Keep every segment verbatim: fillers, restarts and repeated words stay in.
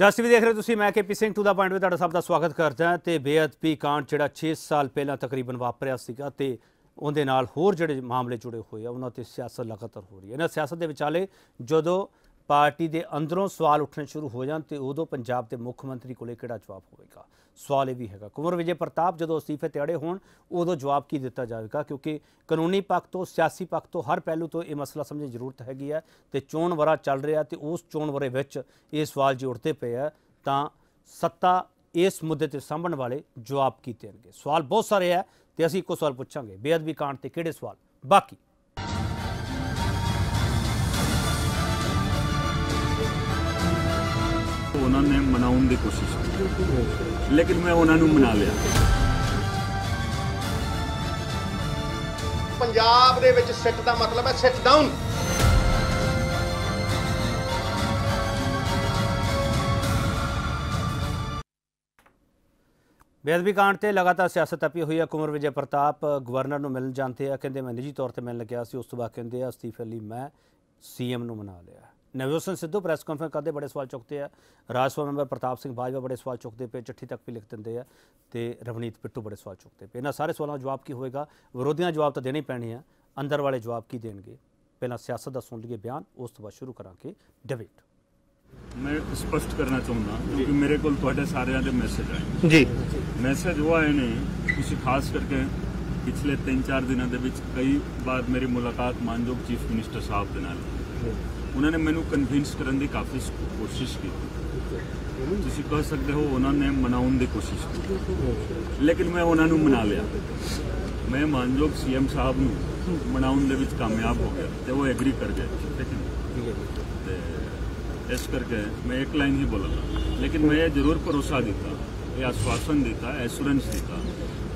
Just भी देख रहे हो तुसीं, मैं K P Singh to the point में तुहाडा सब दा स्वागत करदा हां। ते बेअदबी कांड जिहड़ा छे साल पहलां तकरीबन वापरिया सीगा ते उहदे नाल होर जिहड़े मामले जुड़े हुए आ उहनां ते सियासत लगातार हो रही है। इन्हां सियासत दे विचाले जदों पार्टी दे अंदरों सवाल उठने शुरू हो जान ते उदों पंजाब दे मुख्यमंत्री कोले किहड़ा जवाब होएगा। सवाल यह भी हैगा कुंवर विजय प्रताप जदों अस्तीफे ते अड़े होण उदों जवाब की दिता जाएगा, क्योंकि कानूनी पक्ष तो सियासी पक्ष तो हर पहलू तो यह मसला समझने की जरूरत हैगी है। ते चोण वरा चल रहा ते उस चोण वरे विच ये सवाल जो उठते पे है तां सत्ता इस मुद्दे ते सामभण वाले जवाब की देणगे। सवाल बहुत सारे है ते असीं इक्को सवाल पुछांगे, बेअदबी कांड ते किहड़े सवाल बाकी। उन्होंने मनाने की कोशिश की लेकिन मैं उन्होंने मना लिया। पंजाब दे विच सिट दा मतलब है सिट डाउन। बेअदबी कांड से लगातार सियासत तपी हुई है। कुंवर विजय प्रताप गवर्नर को मिलने जानते हैं, कहते मैं निजी तौर पर मिलने गया उस तो बाद कहते अस्तीफे लिए मैं सी एम को मना लिया। नवजोत सिंह सिद्धू प्रेस कॉन्फ्रेंस करते बड़े सवाल चुकते हैं, राज सभा मैंबर प्रताप सिंह बाजवा बड़े सवाल चुकते पे, चिट्ठी तक भी लिख देंगे है तो रवनीत बिट्टू बड़े सवाल चुकते पे। इन्होंने सारे सवालों का जवाब की होएगा, विरोधियों जवाब तो देने ही पैने हैं, अंदर वाले जवाब की देंगे। पहला सियासत का सुन लीए बयान, उस तो बाद शुरू करा के डिबेट। मैं स्पष्ट करना चाहता क्योंकि मेरे को सारे के मैसेज आए जी, मैसेज वो आए ने कुछ खास करके पिछले तीन चार दिनों के कई बार मेरी मुलाकात मानयोग चीफ मिनिस्टर साहब के नाल उन्होंने मैनू कन्विंस करने की काफ़ी कोशिश की, तुसी कह सकते हो उन्होंने मनाने की कोशिश की लेकिन मैं उन्होंने मना लिया। मैं मानयोग सी एम साहब को मनाने में कामयाब हो गया तो वो एग्री कर गए, ठीक है। इस करके मैं एक लाइन ही बोला था, लेकिन मैं ये जरूर भरोसा दिता, ये आश्वासन दिता, एश्योरेंस दिता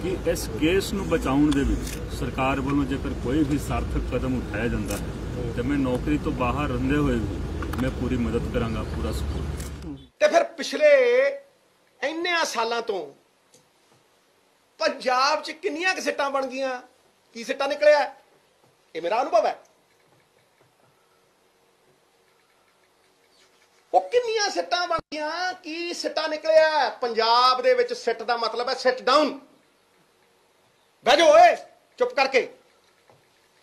कि इस केस को बचाने दे विच सरकार वालों जेकर कोई भी सार्थक कदम उठाया जाता है तो मैं नौकरी तो बाहर रहंदे हुए भी मैं पूरी मदद करांगा, पूरा सपोर्ट। ते फिर पिछले इन्ने सालों तो पंजाब च कितनी कि सीटां बन गई, की सीटां निकलिया, ये मेरा अनुभव है। वो कितनी सीटां बन गई, की सीटां निकलिया पंजाब दे विच। सिट दा मतलब है सिट डाउन, बैठो ओए चुप करके,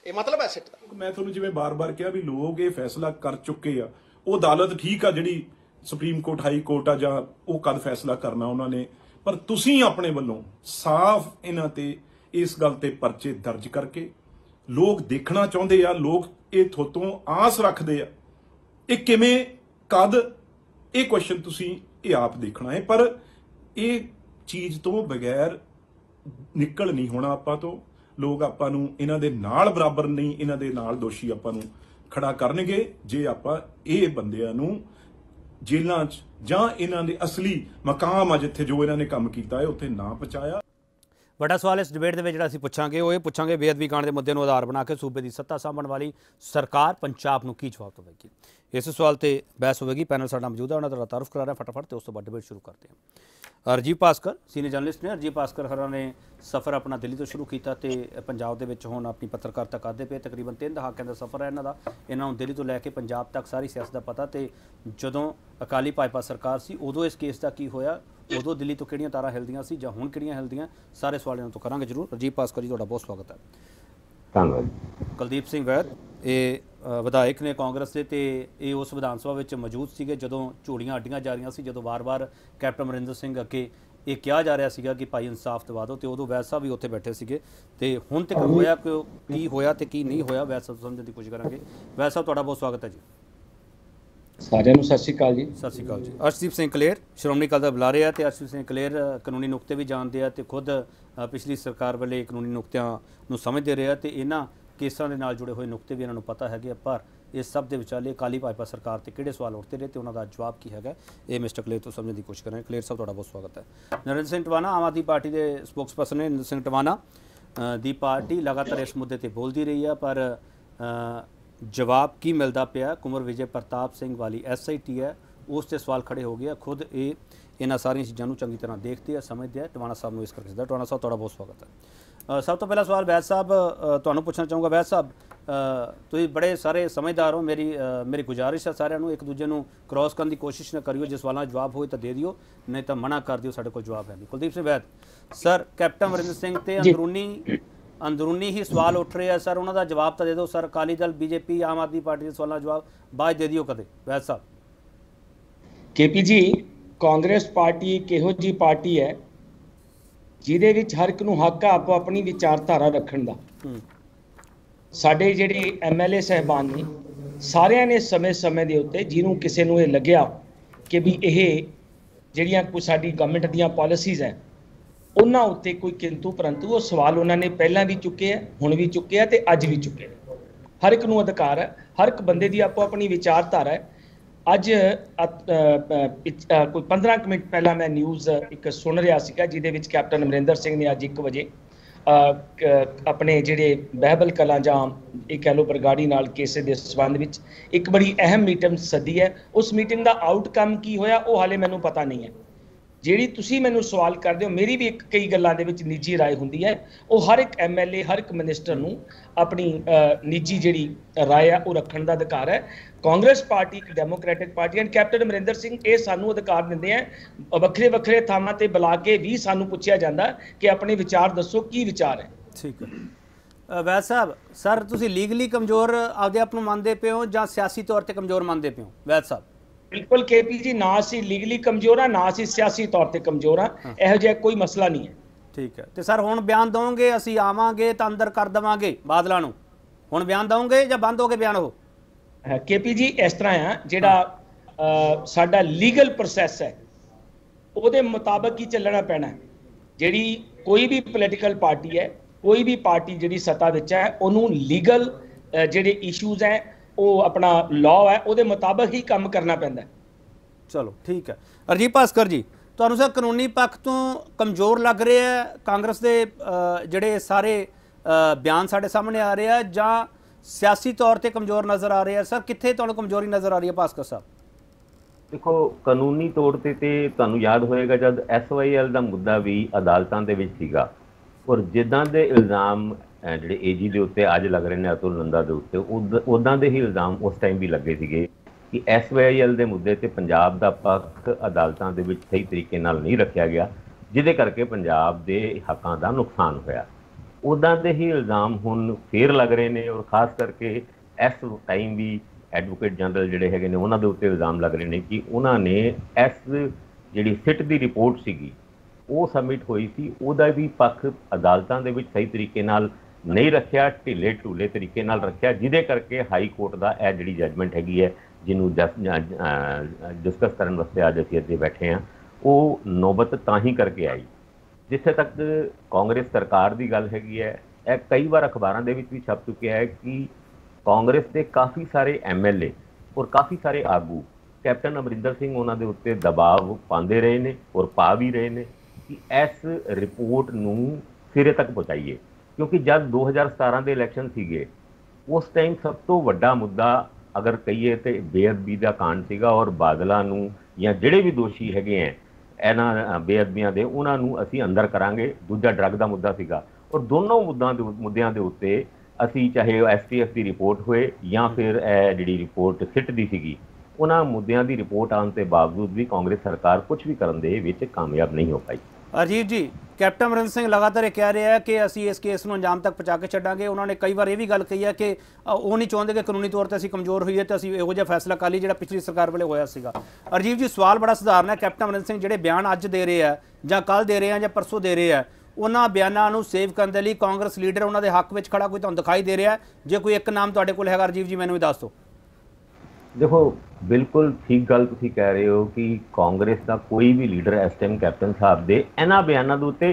ये मतलब है सिट। मैं थोड़ा जिवें बार बार कहा भी लोग ये फैसला कर चुके आ, वो अदालत ठीक आ जिहड़ी सुप्रीम कोर्ट हाई कोर्ट आ जां वो कद फैसला करना उन्होंने, पर तुसीं अपने वल्लों साफ इन्हां ते इस गल ते परचे दर्ज करके लोग देखना चाहुंदे आ, लोग ये थोतों आस रखदे आ, ये किवें कद ये क्वेश्चन तुसीं ये आप देखना है, पर ये चीज़ तो बगैर निकल नहीं होना। आपां तो लोग आपां नूं इन्हां दे नाल बराबर नहीं, इन्हां दे नाल दोषी आपां नूं खड़ा करनगे जे आपां इह बंदिआं नूं जेलां च जां इन्हां दे असली मकाम आ जिथे जो इन्हां ने काम कीता है उत्थे ना पहुंचाया। बड़ा सवाल इस डिबेट दे जिहड़ा असीं पुछांगे ओह पुछांगे बेअदबी कांड दे मुद्दे नूं आधार बना के सूबे दी सत्ता सांभण वाली सरकार पंजाब नूं की जवाब देवेगी। इस सवाल ते बहस होवेगी। पैनल साडा मौजूद है, उन्हां दा तारुफ करा रहे हैं फटाफट, तो उस तों बाद डिबेट शुरू करते हैं। अरजीव भास्कर सीनियर जर्नलिस्ट ने, अरजीव भास्कर हरा ने सफ़र अपना दिल्ली तो शुरू किया तो पंजाब के हम अपनी पत्रकारिता करते पे। तकरीबन तीन दहाकों का सफ़र है इन्हों का, इन्हों दिल्ली तो लैके पंजाब तक सारी सियासत का पता। तो जदों अकाली भाजपा सरकार सी उदों इस केस का की होया, उदों दिल्ली तो किहड़ियां तारां हिलदियां सी जां हुण किहड़ियां हिलदियां, सारे सवाल इन्हों तो करांगे जरूर। अरजीव भास्कर जी तुहाडा बहुत स्वागत है, धन्नवाद। कुलदीप सिंह वैद ये विधायक ने कांग्रेस के, तो ये उस विधान सभा में मौजूद सके जदों झोलियां अड्डियां जा रही, जो बार बार कैप्टन अमरिंदर सिंह अगे ये कहा जा रहा है कि भाई इंसाफ दिवा दो, तो उदों वैद साहब भी उत्थे बैठे सके। तो हुण तक होया की होया तो की नहीं होया वैद साहब समझने की कोशिश करांगे। वैद साहब तुहाडा बहुत स्वागत है जी। सारे सत श्री अकाल जी। सत श्री अकाल जी। अरशदीप सिंह कलेर श्रोमणी अकाली दल बुला रहे हैं, तो अरशदीप सिंह कलेर कानूनी नुकते भी जानते हैं, तो खुद पिछली सरकार वाले कानूनी नुकत्यां समझते रहे, तो इन्हां केसां दे नाल जुड़े हुए नुकते भी इन्होंने पता है, पर इस सब के विचाले अकाली भाजपा सरकार ते किहड़े सवाल उठते रहे तो उन्होंने जवाब की है, ये मिस्टर कलेर तो समझने की कोशिश करें। कलेर साहब तुहाडा बहुत स्वागत है। नरिंदर सिंह टवाना आम आदमी पार्टी के स्पोक्सपर्सन ने, नरिंदर सिंह टवाना दी पार्टी लगातार इस मुद्दे पर बोलती रही है, पर जवाब की मिलता पाया। कुंवर विजय प्रताप सिंह वाली एस आई टी है उस ते सवाल खड़े हो गए, खुद ये इन्होंने सारिया चीज़ों चंगी तरह देखते हैं समझते हैं। टवाना साहब को इस करके टवाना साहब तुहाडा बहुत स्वागत है। सब तो पहला सवाल वैद साहब तुहानू पूछना चाहूँगा, वैद साहब ਤੁਸੀਂ बड़े सारे समझदार हो। मेरी मेरी गुजारिश है सारिਆਂ ਨੂੰ ਇੱਕ ਦੂਜੇ ਨੂੰ क्रॉस करने की कोशिश ना करियो, जिस वाला जवाब हो तो दे दियो, नहीं तो मना कर दियो, साढ़े को जवाब है नहीं। कुलदीप सिंह वैद सर, कैप्टन अमरिंदर सिंह ते अंदरूनी अंदरूनी ही सवाल उठ रहे हैं सर, उन्हों का जवाब तो दे दो सर। अकाली दल, बीजेपी, आम आदमी पार्टी के सवालों का जवाब बाद दे दियो कदे। वैद साहब के पी जी, कांग्रेस पार्टी किहो जी पार्टी है जिहदे विच हर एक नूं हक आपो अपनी विचारधारा रखण दा। साडे जिहड़े एम एल ए साहबान ने सारिਆਂ ने समय समय ਦੇ ਉੱਤੇ ਜਿਹਨੂੰ ਕਿਸੇ ਨੂੰ ਇਹ ਲੱਗਿਆ ਕਿ ਵੀ ਇਹ ਜਿਹੜੀਆਂ ਕੋਈ ਸਾਡੀ ਗਵਰਨਮੈਂਟ ਦੀਆਂ ਪਾਲਿਸੀਜ਼ ਹੈ ਉਹਨਾਂ ਉੱਤੇ ਕੋਈ ਕਿੰਤੂ ਪਰੰਤੂ, ਉਹ ਸਵਾਲ ਉਹਨਾਂ ਨੇ ਪਹਿਲਾਂ ਵੀ ਚੁੱਕੇ ਆ, ਹੁਣ ਵੀ ਚੁੱਕੇ ਆ ਤੇ ਅੱਜ ਵੀ ਚੁੱਕੇ। ਹਰ ਇੱਕ ਨੂੰ ਅਧਿਕਾਰ ਹੈ, ਹਰ ਇੱਕ ਬੰਦੇ ਦੀ ਆਪੋ ਆਪਣੀ ਵਿਚਾਰਧਾਰਾ ਹੈ। ਅੱਜ ਕੋਈ ਪੰਦਰਾਂ ਕੁ ਮਿੰਟ ਪਹਿਲਾਂ ਮੈਂ ਨਿਊਜ਼ ਇੱਕ ਸੁਣ ਰਿਹਾ ਸੀਗਾ ਜਿਹਦੇ ਵਿੱਚ ਕੈਪਟਨ ਅਮਰਿੰਦਰ ਸਿੰਘ ਨੇ ਅੱਜ ਇੱਕ ਵਜੇ अपने जिहड़े बहबल कलां जां एक कह लो बरगाड़ी नाल केस दे संबंध विच एक बड़ी अहम मीटिंग सदी है। उस मीटिंग का आउटकम की होया वो हाले मैनूं पता नहीं है। जिहड़ी तुसीं मैनूं सवाल करदे हो, मेरी भी एक कई गल्लां दे विच निजी राय हुंदी है, वो हर एक एम एल ए हर एक मिनिस्टर नूं अपनी निजी जिहड़ी राय है वो रखण दा अधिकार है। कांग्रेस पार्टी एक डेमोक्रेटिक पार्टी है। कैप्टन अमरिंदर सिंह ये सानूं अधिकार दिंदे हैं, वक्रे वक्रे थावां ते बुला के भी सानूं पुछिया जांदा कि अपने विचार दसो की विचार है। ठीक है वैद साहब, सर तुसीं लीगली कमजोर आपदे आप नूं मंनदे पे हो जां सियासी तौर ते कमजोर मंनदे पे हो? वैद साहब बिल्कुल के पी जी, ना असी लीगली कमजोर हाँ, ना असी सियासी तौर पर कमजोर हाँ, यह जहा कोई मसला नहीं है। ठीक है, तो सर हुण बयान दोगे असी आवांगे तो अंदर कर देवांगे बादलों नूं, हुण बयान दोगे या बंद हो गए बयान? हो के पी जी इस तरह है, जिहड़ा साडा लीगल प्रोसैस है उहदे मुताबक ही चलना पैना है। जिहड़ी कोई भी पोलीटिकल पार्टी है, कोई भी पार्टी जिहड़ी सत्ता विच है, उहनूं लीगल जिहड़े इशूज़ हैं वो अपना लॉ है उसके मुताबिक ही काम करना पैंदा है। चलो ठीक है। अरजीव भास्कर जी, तुहानू सर कानूनी पक्ष तो कमजोर लग रहे हैं कांग्रेस के जिहड़े सारे बयान साढ़े सामने आ रहे हैं, जां सियासी तौर पर कमजोर नज़र आ रहे हैं? सर कित्थे तुहानू कमजोरी नज़र आ रही है भास्कर साहब? देखो कानूनी तौर पर तो तुहानू याद होएगा जब एस वाई एल का मुद्दा भी अदालतों के विच सीगा, और जिद्दां दे इल्ज़ाम ਜਿਹੜੇ ਏਜੀ ਦੇ ਉੱਤੇ ਅੱਜ ਲੱਗ ਰਹੇ ਨੇ ਅਤੁਲ ਨੰਦਾ ਦੇ ਉੱਤੇ, ਉੱਦਾਂ ਦੇ ਹੀ ਇਲਜ਼ਾਮ ਉਸ ਟਾਈਮ ਵੀ ਲੱਗੇ ਸੀਗੇ ਕਿ ਐਸ ਵਾਈ ਐਲ ਦੇ ਮੁੱਦੇ 'ਤੇ ਪੰਜਾਬ ਦਾ ਪੱਖ ਅਦਾਲਤਾਂ ਦੇ ਵਿੱਚ ਸਹੀ ਤਰੀਕੇ ਨਾਲ ਨਹੀਂ ਰੱਖਿਆ ਗਿਆ, ਜਿਹਦੇ ਕਰਕੇ ਪੰਜਾਬ ਦੇ ਹੱਕਾਂ ਦਾ ਨੁਕਸਾਨ ਹੋਇਆ। ਉੱਦਾਂ ਦੇ ਹੀ ਇਲਜ਼ਾਮ ਹੁਣ ਫੇਰ ਲੱਗ ਰਹੇ ਨੇ, ਔਰ ਖਾਸ ਕਰਕੇ ਇਸ ਟਾਈਮ ਵੀ ਐਡਵੋਕੇਟ ਜਨਰਲ ਜਿਹੜੇ ਹੈਗੇ ਨੇ ਉਹਨਾਂ ਦੇ ਉੱਤੇ ਇਲਜ਼ਾਮ ਲੱਗ ਰਹੇ ਨੇ ਕਿ ਉਹਨਾਂ ਨੇ ਇਸ ਜਿਹੜੀ ਸਿੱਟ ਦੀ ਰਿਪੋਰਟ ਸੀਗੀ ਉਹ ਸਬਮਿਟ ਹੋਈ ਸੀ, ਉਹਦਾ ਵੀ ਪੱਖ ਅਦਾਲਤਾਂ ਦੇ ਵਿੱਚ ਸਹੀ ਤਰੀਕੇ ਨਾਲ नहीं रखा, ढिले ढूले तरीके नाल रखा, जिदे करके हाई कोर्ट का यह जी जजमेंट हैगी है जिन्हों डिस्कस करने वास्ते अज असीं इत्थे बैठे हाँ, वो नौबत तां ही करके आई। जिथे तक कांग्रेस सरकार की गल हैगी है, यह कई बार अखबारों के भी छप चुके है कि कांग्रेस के काफ़ी सारे एम एल ए और काफ़ी सारे आगू कैप्टन अमरिंदर सिंह उन्हां दे उत्ते दबाव पाते रहे हैं और पा भी रहे हैं कि इस रिपोर्ट नूं सिरे तक पहुँचाइए, क्योंकि जब दो हज़ार सतारा के इलैक्शन सीगे उस टाइम सब तो वड्डा मुद्दा अगर कहिए तो बेअदबी का कांड सीगा, और बादलों नूं या जिहड़े भी दोषी हैगे हैं इन्हां बेअदबियां दे उन्हां नूं असीं अंदर करांगे। दूजा ड्रग का मुद्दा सीगा, और दोनों मुद्दा मुद्दों के उत्ते असीं चाहे एस टी एफ की रिपोर्ट होए या फिर जिहड़ी रिपोर्ट सिट दी सीगी, उन्हां मुद्दों की रिपोर्ट आने के बावजूद भी कांग्रेस सरकार कुछ भी करन दे विच कामयाब नहीं हो पाई। अजीब जी, कैप्टन अमरिंदर सिंह लगातार यह कह रहे हैं कि असी इस केस को अंजाम तक पहुँचा के छड्डांगे। उन्होंने कई बार यह भी गल कही है कि वो नहीं चाहते कि कानूनी तौर पर असी कमजोर होइए तो असी इहो जिहा फैसला कर लईए जिहड़ा पिछली सरकार वेले होया सीगा। अरजीव जी, सवाल बड़ा सधारण है, कैप्टन अमरिंदर सिंह जिहड़े बयान अज दे रहे हैं जां कल दे रहे हैं जां परसों दे रहे हैं, उन्हां बयानां नूं सेव करन दे लई कांग्रेस लीडर उन्हां दे हक विच खड़ा कोई तुहानूं दिखाई दे रहा है? जे कोई एक नाम तुहाडे कोल हैगा अरजीव जी मैनूं भी दस दो। देखो बिल्कुल ठीक गल तुसीं कह रहे हो कि कांग्रेस का कोई भी लीडर इस टाइम कैप्टन साहब दे इन्हां बयानां दे उत्ते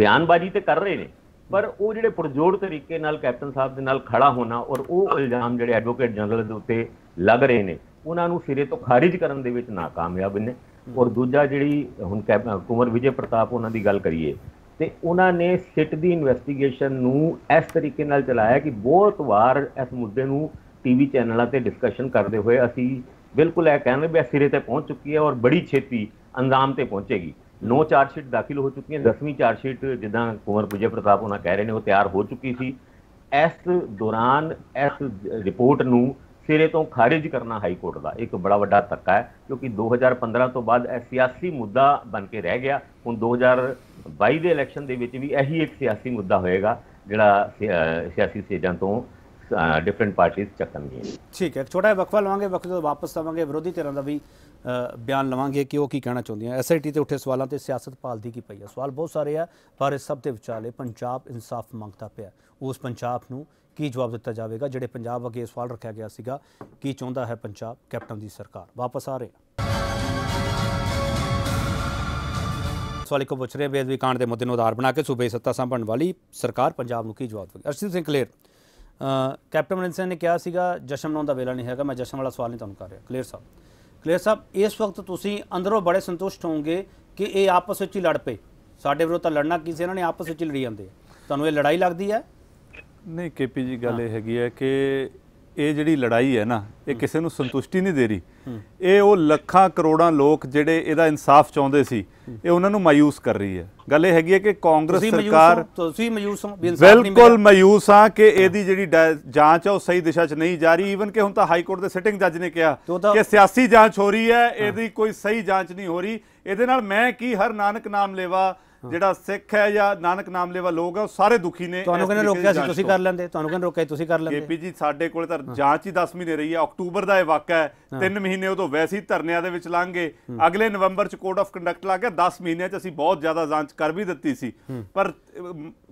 बयानबाजी तो कर रहे हैं, पर वो जिहड़े पुरजोर तरीके नाल कैप्टन साहब दे नाल खड़ा होना और वो इल्जाम जिहड़े एडवोकेट जनरल दे उत्ते लग रहे हैं उन्हां नूं सिरे तो खारिज करन दे विच नाकामयाब ने। और दूजा जिहड़ी हुण कुंवर विजय प्रताप उन्हां दी गल करिए तो उन्होंने सिट दी इन्वैस्टिगेशन नूं इस तरीके नाल चलाया कि बहुत वार इस मुद्दे नूं टीवी चैनलों पर डिस्कशन करते हुए असी बिल्कुल यह कहने भी सिरे तक पहुँच चुकी है और बड़ी छेती अंजाम पर पहुँचेगी। नौ चार्जशीट दाखिल हो चुकी है, दसवीं चार्जशीट जिदा कुंवर विजय प्रताप उन्हें कह रहे हैं वो तैयार हो चुकी थी। इस दौरान इस रिपोर्ट नूं सिरे तो खारिज करना हाई कोर्ट का एक बड़ा वड्डा धक्का है, क्योंकि दो हज़ार पंद्रह तो बाद सियासी मुद्दा बन के रह गया। हुण दो हज़ार बाई के इलैक्शन दे विच भी यही एक सियासी मुद्दा होएगा जिहड़ा सियासी सेजां तो डिफरेंट पार्टीज चकनगीਆਂ। ठीक है, छोटा वक्फा लवांगे, वक्फे तो वापस आवांगे, विरोधी धिरां दा भी बयान लवांगे कि वह की कहना चाहती हैं। एस आई टी से उठे सवालों पर सियासत भालती की पई है, सवाल बहुत सारे है, पर इस सब के विचाले पंजाब इंसाफ मंगता पिया, उस पंजाब नूं की जवाब दिता जाएगा जिहड़े पंजाब अगे सवाल रखा गया सीगा कि चाहता है पंजाब कैप्टन की सरकार। वापस आ रहे सवाल को पुछ रहे बेअदबी कांड के मुद्दे आधार बना के सूबे सत्ता संभण वाली सरकार पंजाब नूं की जवाब देगी। अरशदीप सिंह कलेर, कैप्टन अमरिंदर सिंह ने कहा सीगा जश्न मनाउण दा वेला नहीं हैगा, मैं जश्न वाला सवाल नहीं तुहानूं कर रहा। कलेर साहब कलेर साहब इस वक्त तुसीं अंदरों बड़े संतुष्ट होवोगे कि ये आपस में ही लड़ पे, साडे विरोध तो लड़ना की सी, इन्हां ने आपस में ही लड़ी जांदे, तुहानूं ये लड़ाई लगदी है? नहीं के पी जी, गल यह हैगी है कि ये जिहड़ी लड़ाई है ना ये किसी नूं संतुष्टि नहीं दे रही, ये वो लखां करोड़ां लोग जिहड़े इहदा इंसाफ चाहुंदे सी ये उन्हां नूं मायूस कर रही है। गल यह हैगी है कि कांग्रेस सरकार बिल्कुल मायूस हाँ कि इहदी जिहड़ी जांच है वो सही दिशा च नहीं जा रही। ईवन कि हुण तां हाई कोर्ट दे सिटिंग जज ने कहा कि सियासी जांच हो रही है, इहदी कोई सही जांच नहीं हो रही। इहदे नाल मैं की हर नानक नाम लेवा ਜਿਹੜਾ ਸਿੱਖ ਹੈ ਜਾਂ ਨਾਨਕ ਨਾਮ ਲੇਵਾ ਲੋਕ ਹੈ ਉਹ ਸਾਰੇ ਦੁਖੀ ਨੇ। ਤੁਹਾਨੂੰ ਕਹਿੰਦੇ ਰੋਕਿਆ ਸੀ ਤੁਸੀਂ ਕਰ ਲੈਂਦੇ, ਤੁਹਾਨੂੰ ਕਹਿੰਦੇ ਰੋਕਿਆ ਤੁਸੀਂ ਕਰ ਲੈਂਦੇ। ਕੇਪੀ ਜੀ ਸਾਡੇ ਕੋਲ ਤਾਂ ਜਾਂਚ ਹੀ ਦਸਵੀਂ ਦੇ ਰਹੀ ਹੈ, ਅਕਤੂਬਰ ਦਾ ਇਹ ਵਾਕਾ ਹੈ, ਤਿੰਨ ਮਹੀਨੇ ਉਦੋਂ ਵੈਸੇ ਹੀ ਧਰਨਿਆਂ ਦੇ ਵਿੱਚ ਲੰਘ ਗਏ, ਅਗਲੇ ਨਵੰਬਰ ਚ ਕੋਡ ਆਫ ਕੰਡਕਟ ਲੱਗ ਗਿਆ, ਦਸ ਮਹੀਨਿਆਂ ਚ ਅਸੀਂ ਬਹੁਤ ਜ਼ਿਆਦਾ ਜਾਂਚ ਕਰ ਵੀ ਦਿੱਤੀ ਸੀ। ਪਰ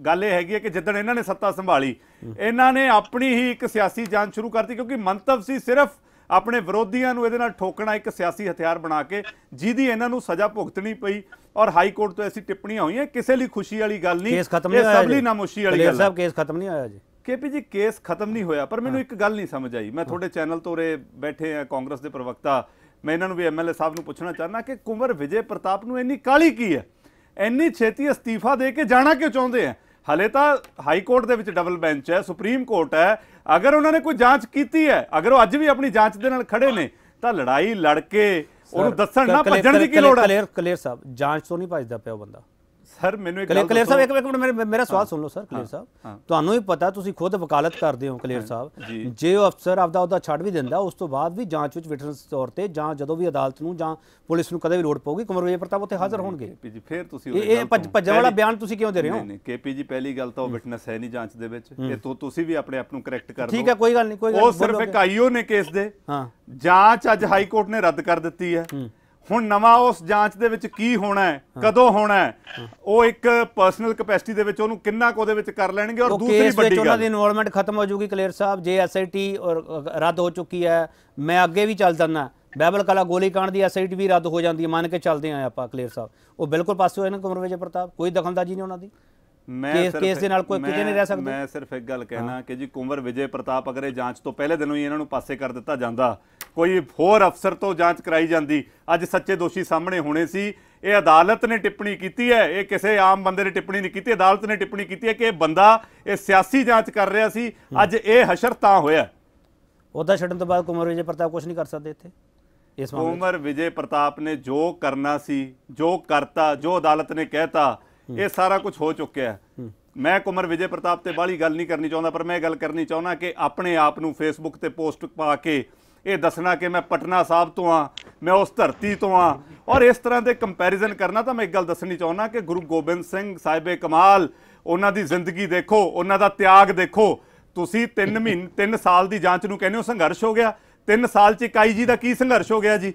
ਗੱਲ ਇਹ ਹੈਗੀ ਹੈ ਕਿ ਜਿੱਦਣ ਇਹਨਾਂ ਨੇ ਸੱਤਾ ਸੰਭਾਲੀ ਇਹਨਾਂ ਨੇ ਆਪਣੀ ਹੀ ਇੱਕ ਸਿਆਸੀ ਜਾਂਚ ਸ਼ੁਰੂ ਕਰਤੀ, ਕਿਉਂਕਿ ਮੰਤਵ ਸੀ ਸਿਰਫ अपने विरोधियों को ये ठोकना एक सियासी हथियार बना के, जिहदी इन्हों सज़ा भुगतनी पई। और हाई कोर्ट तो ऐसी टिप्पणियां हुई हैं, किसी लिए खुशी वाली गल नहीं, सब लिए नामुशी वाली गल। केस खत्म नहीं होया जी के पी जी, केस खत्म नहीं होया। पर मैनूं एक गल नहीं समझ आई, मैं थोड़े चैनल तो रे बैठे हैं कांग्रेस के प्रवक्ता, मैं इन्हों भी एम एल ए साहब को पूछना चाहना कि कुंवर विजय प्रताप नूं इन्नी काली की है, इन्नी छेती अस्तीफा दे के जाना क्यों चाहते हैं? हले तो हाई कोर्ट के विच डबल बेंच है, सुप्रीम कोर्ट है, अगर उन्होंने कोई जांच की है, अगर वो अज भी अपनी जांच दे नाल खड़े ने तो लड़ाई लड़के उन्होंने दस्सण ना भजण दी की लोड़ है। कलेर कलेर साहब जांच तो नहीं भजदा पिया बंदा। सर मैनूं एक कलेर साहब एक मिनट मेरा सवाल सुन लो सर। कलेर साहब तुहानूं ही पता, तुसीं खुद वकालत करदे हो कलेर साहब, जे वो अफसर आपदा उहदा छड्ड भी दिंदा उस तो बाद भी जांच विच विटनेस तौर ते जां जदों भी अदालत नूं जां पुलिस नूं कदे भी लोड़ पऊगी कुंवर विजय प्रताप उत्थे हाज़र होणगे। के पी जी फिर तुसीं इह भज्जण वाला बयान तुसीं क्यों दे रहे हो? के पी जी पहली गल तां विटनेस है नहीं जांच दे विच, ते तो तुसीं भी अपने आप नूं करैक्ट कर लओ। ठीक है, कोई गल नहीं, कोई गल नहीं, वो सिर्फ इक आईओ ने केस दे जांच अज हाई कोर्ट ने रद्द कर दित्ती है। ਹੁਣ ਨਵਾਂ ਉਸ ਜਾਂਚ ਦੇ ਵਿੱਚ ਕੀ ਹੋਣਾ ਹੈ, ਕਦੋਂ ਹੋਣਾ ਹੈ, ਉਹ ਇੱਕ ਪਰਸਨਲ ਕਪੈਸਿਟੀ ਦੇ ਵਿੱਚ ਉਹਨੂੰ ਕਿੰਨਾ ਕੋਦੇ ਵਿੱਚ ਕਰ ਲੈਣਗੇ। ਔਰ ਦੂਸਰੀ ਵੱਡੀ ਗੱਲ ਉਹਨਾਂ ਦੀ ਇਨਵੋਲਵਮੈਂਟ ਖਤਮ ਹੋ ਜਾਊਗੀ। ਕਲੇਰ ਸਾਹਿਬ ਜੇ ਐਸਆਈਟੀ ਔਰ ਰੱਦ ਹੋ ਚੁੱਕੀ ਹੈ, ਮੈਂ ਅੱਗੇ ਵੀ ਚੱਲ ਜਾਣਾ, ਬਹਿਬਲ ਕਲਾ ਗੋਲੀ ਕਾਂਡ ਦੀ ਐਸਆਈਟੀ ਵੀ ਰੱਦ ਹੋ ਜਾਂਦੀ ਹੈ, ਮੰਨ ਕੇ ਚੱਲਦੇ ਆ ਆਪਾਂ ਕਲੇਰ ਸਾਹਿਬ, ਉਹ ਬਿਲਕੁਲ ਪਾਸੇ ਹੋਏ ਨੇ ਕੁੰਵਰ ਵਿਜੇ ਪ੍ਰਤਾਪ, ਕੋਈ ਦਖਲਅੰਦਾਜ਼ੀ ਨਹੀਂ ਉਹਨਾਂ ਦੀ। मैं सिर्फ, केस दे नाल कोई किते नहीं रह सकदा। मैं सिर्फ एक गल कहना कि जी कुंवर विजय प्रताप अगर ये जांच तो पहले दिनों ही इन्हां नूं पासे कर दिता जांदा, कोई होर अफसर तो जांच कराई जांदी, अज सच्चे दोषी सामने होने सी। ये अदालत ने टिप्पणी की है, ये किसी आम बंदे ने टिप्पणी नहीं की, अदालत ने टिप्पणी की है कि यह बंदा ये सियासी जांच कर रहा सी, अज ये हशर तां होया। उहदा छड्डण तो बाद कुंवर विजय प्रताप कुछ नहीं कर सकदे इत्थे। इस मामले कुंवर विजय प्रताप ने जो करना सी, जो करता, जो अदालत ने कहता, ये सारा कुछ हो चुका है। मैं कुंवर विजय प्रताप से बाली गल नहीं करनी चाहता, पर मैं गल करनी चाहना कि अपने आप नूं फेसबुक ते पोस्ट पा के ये दसना कि मैं पटना साहब तो हाँ, मैं उस धरती तो हाँ, और इस तरह के कंपैरिजन करना। तो मैं एक गल दसनी चाहना कि गुरु गोबिंद सिंह साहिबे कमाल, उन्हां दी जिंदगी देखो, उन्हां दा त्याग देखो। तुसीं तीन महीने तीन साल की जांच नूं कहंदे हो संघर्ष हो गया, तीन साल च इकाई जी का की संघर्ष हो गया जी।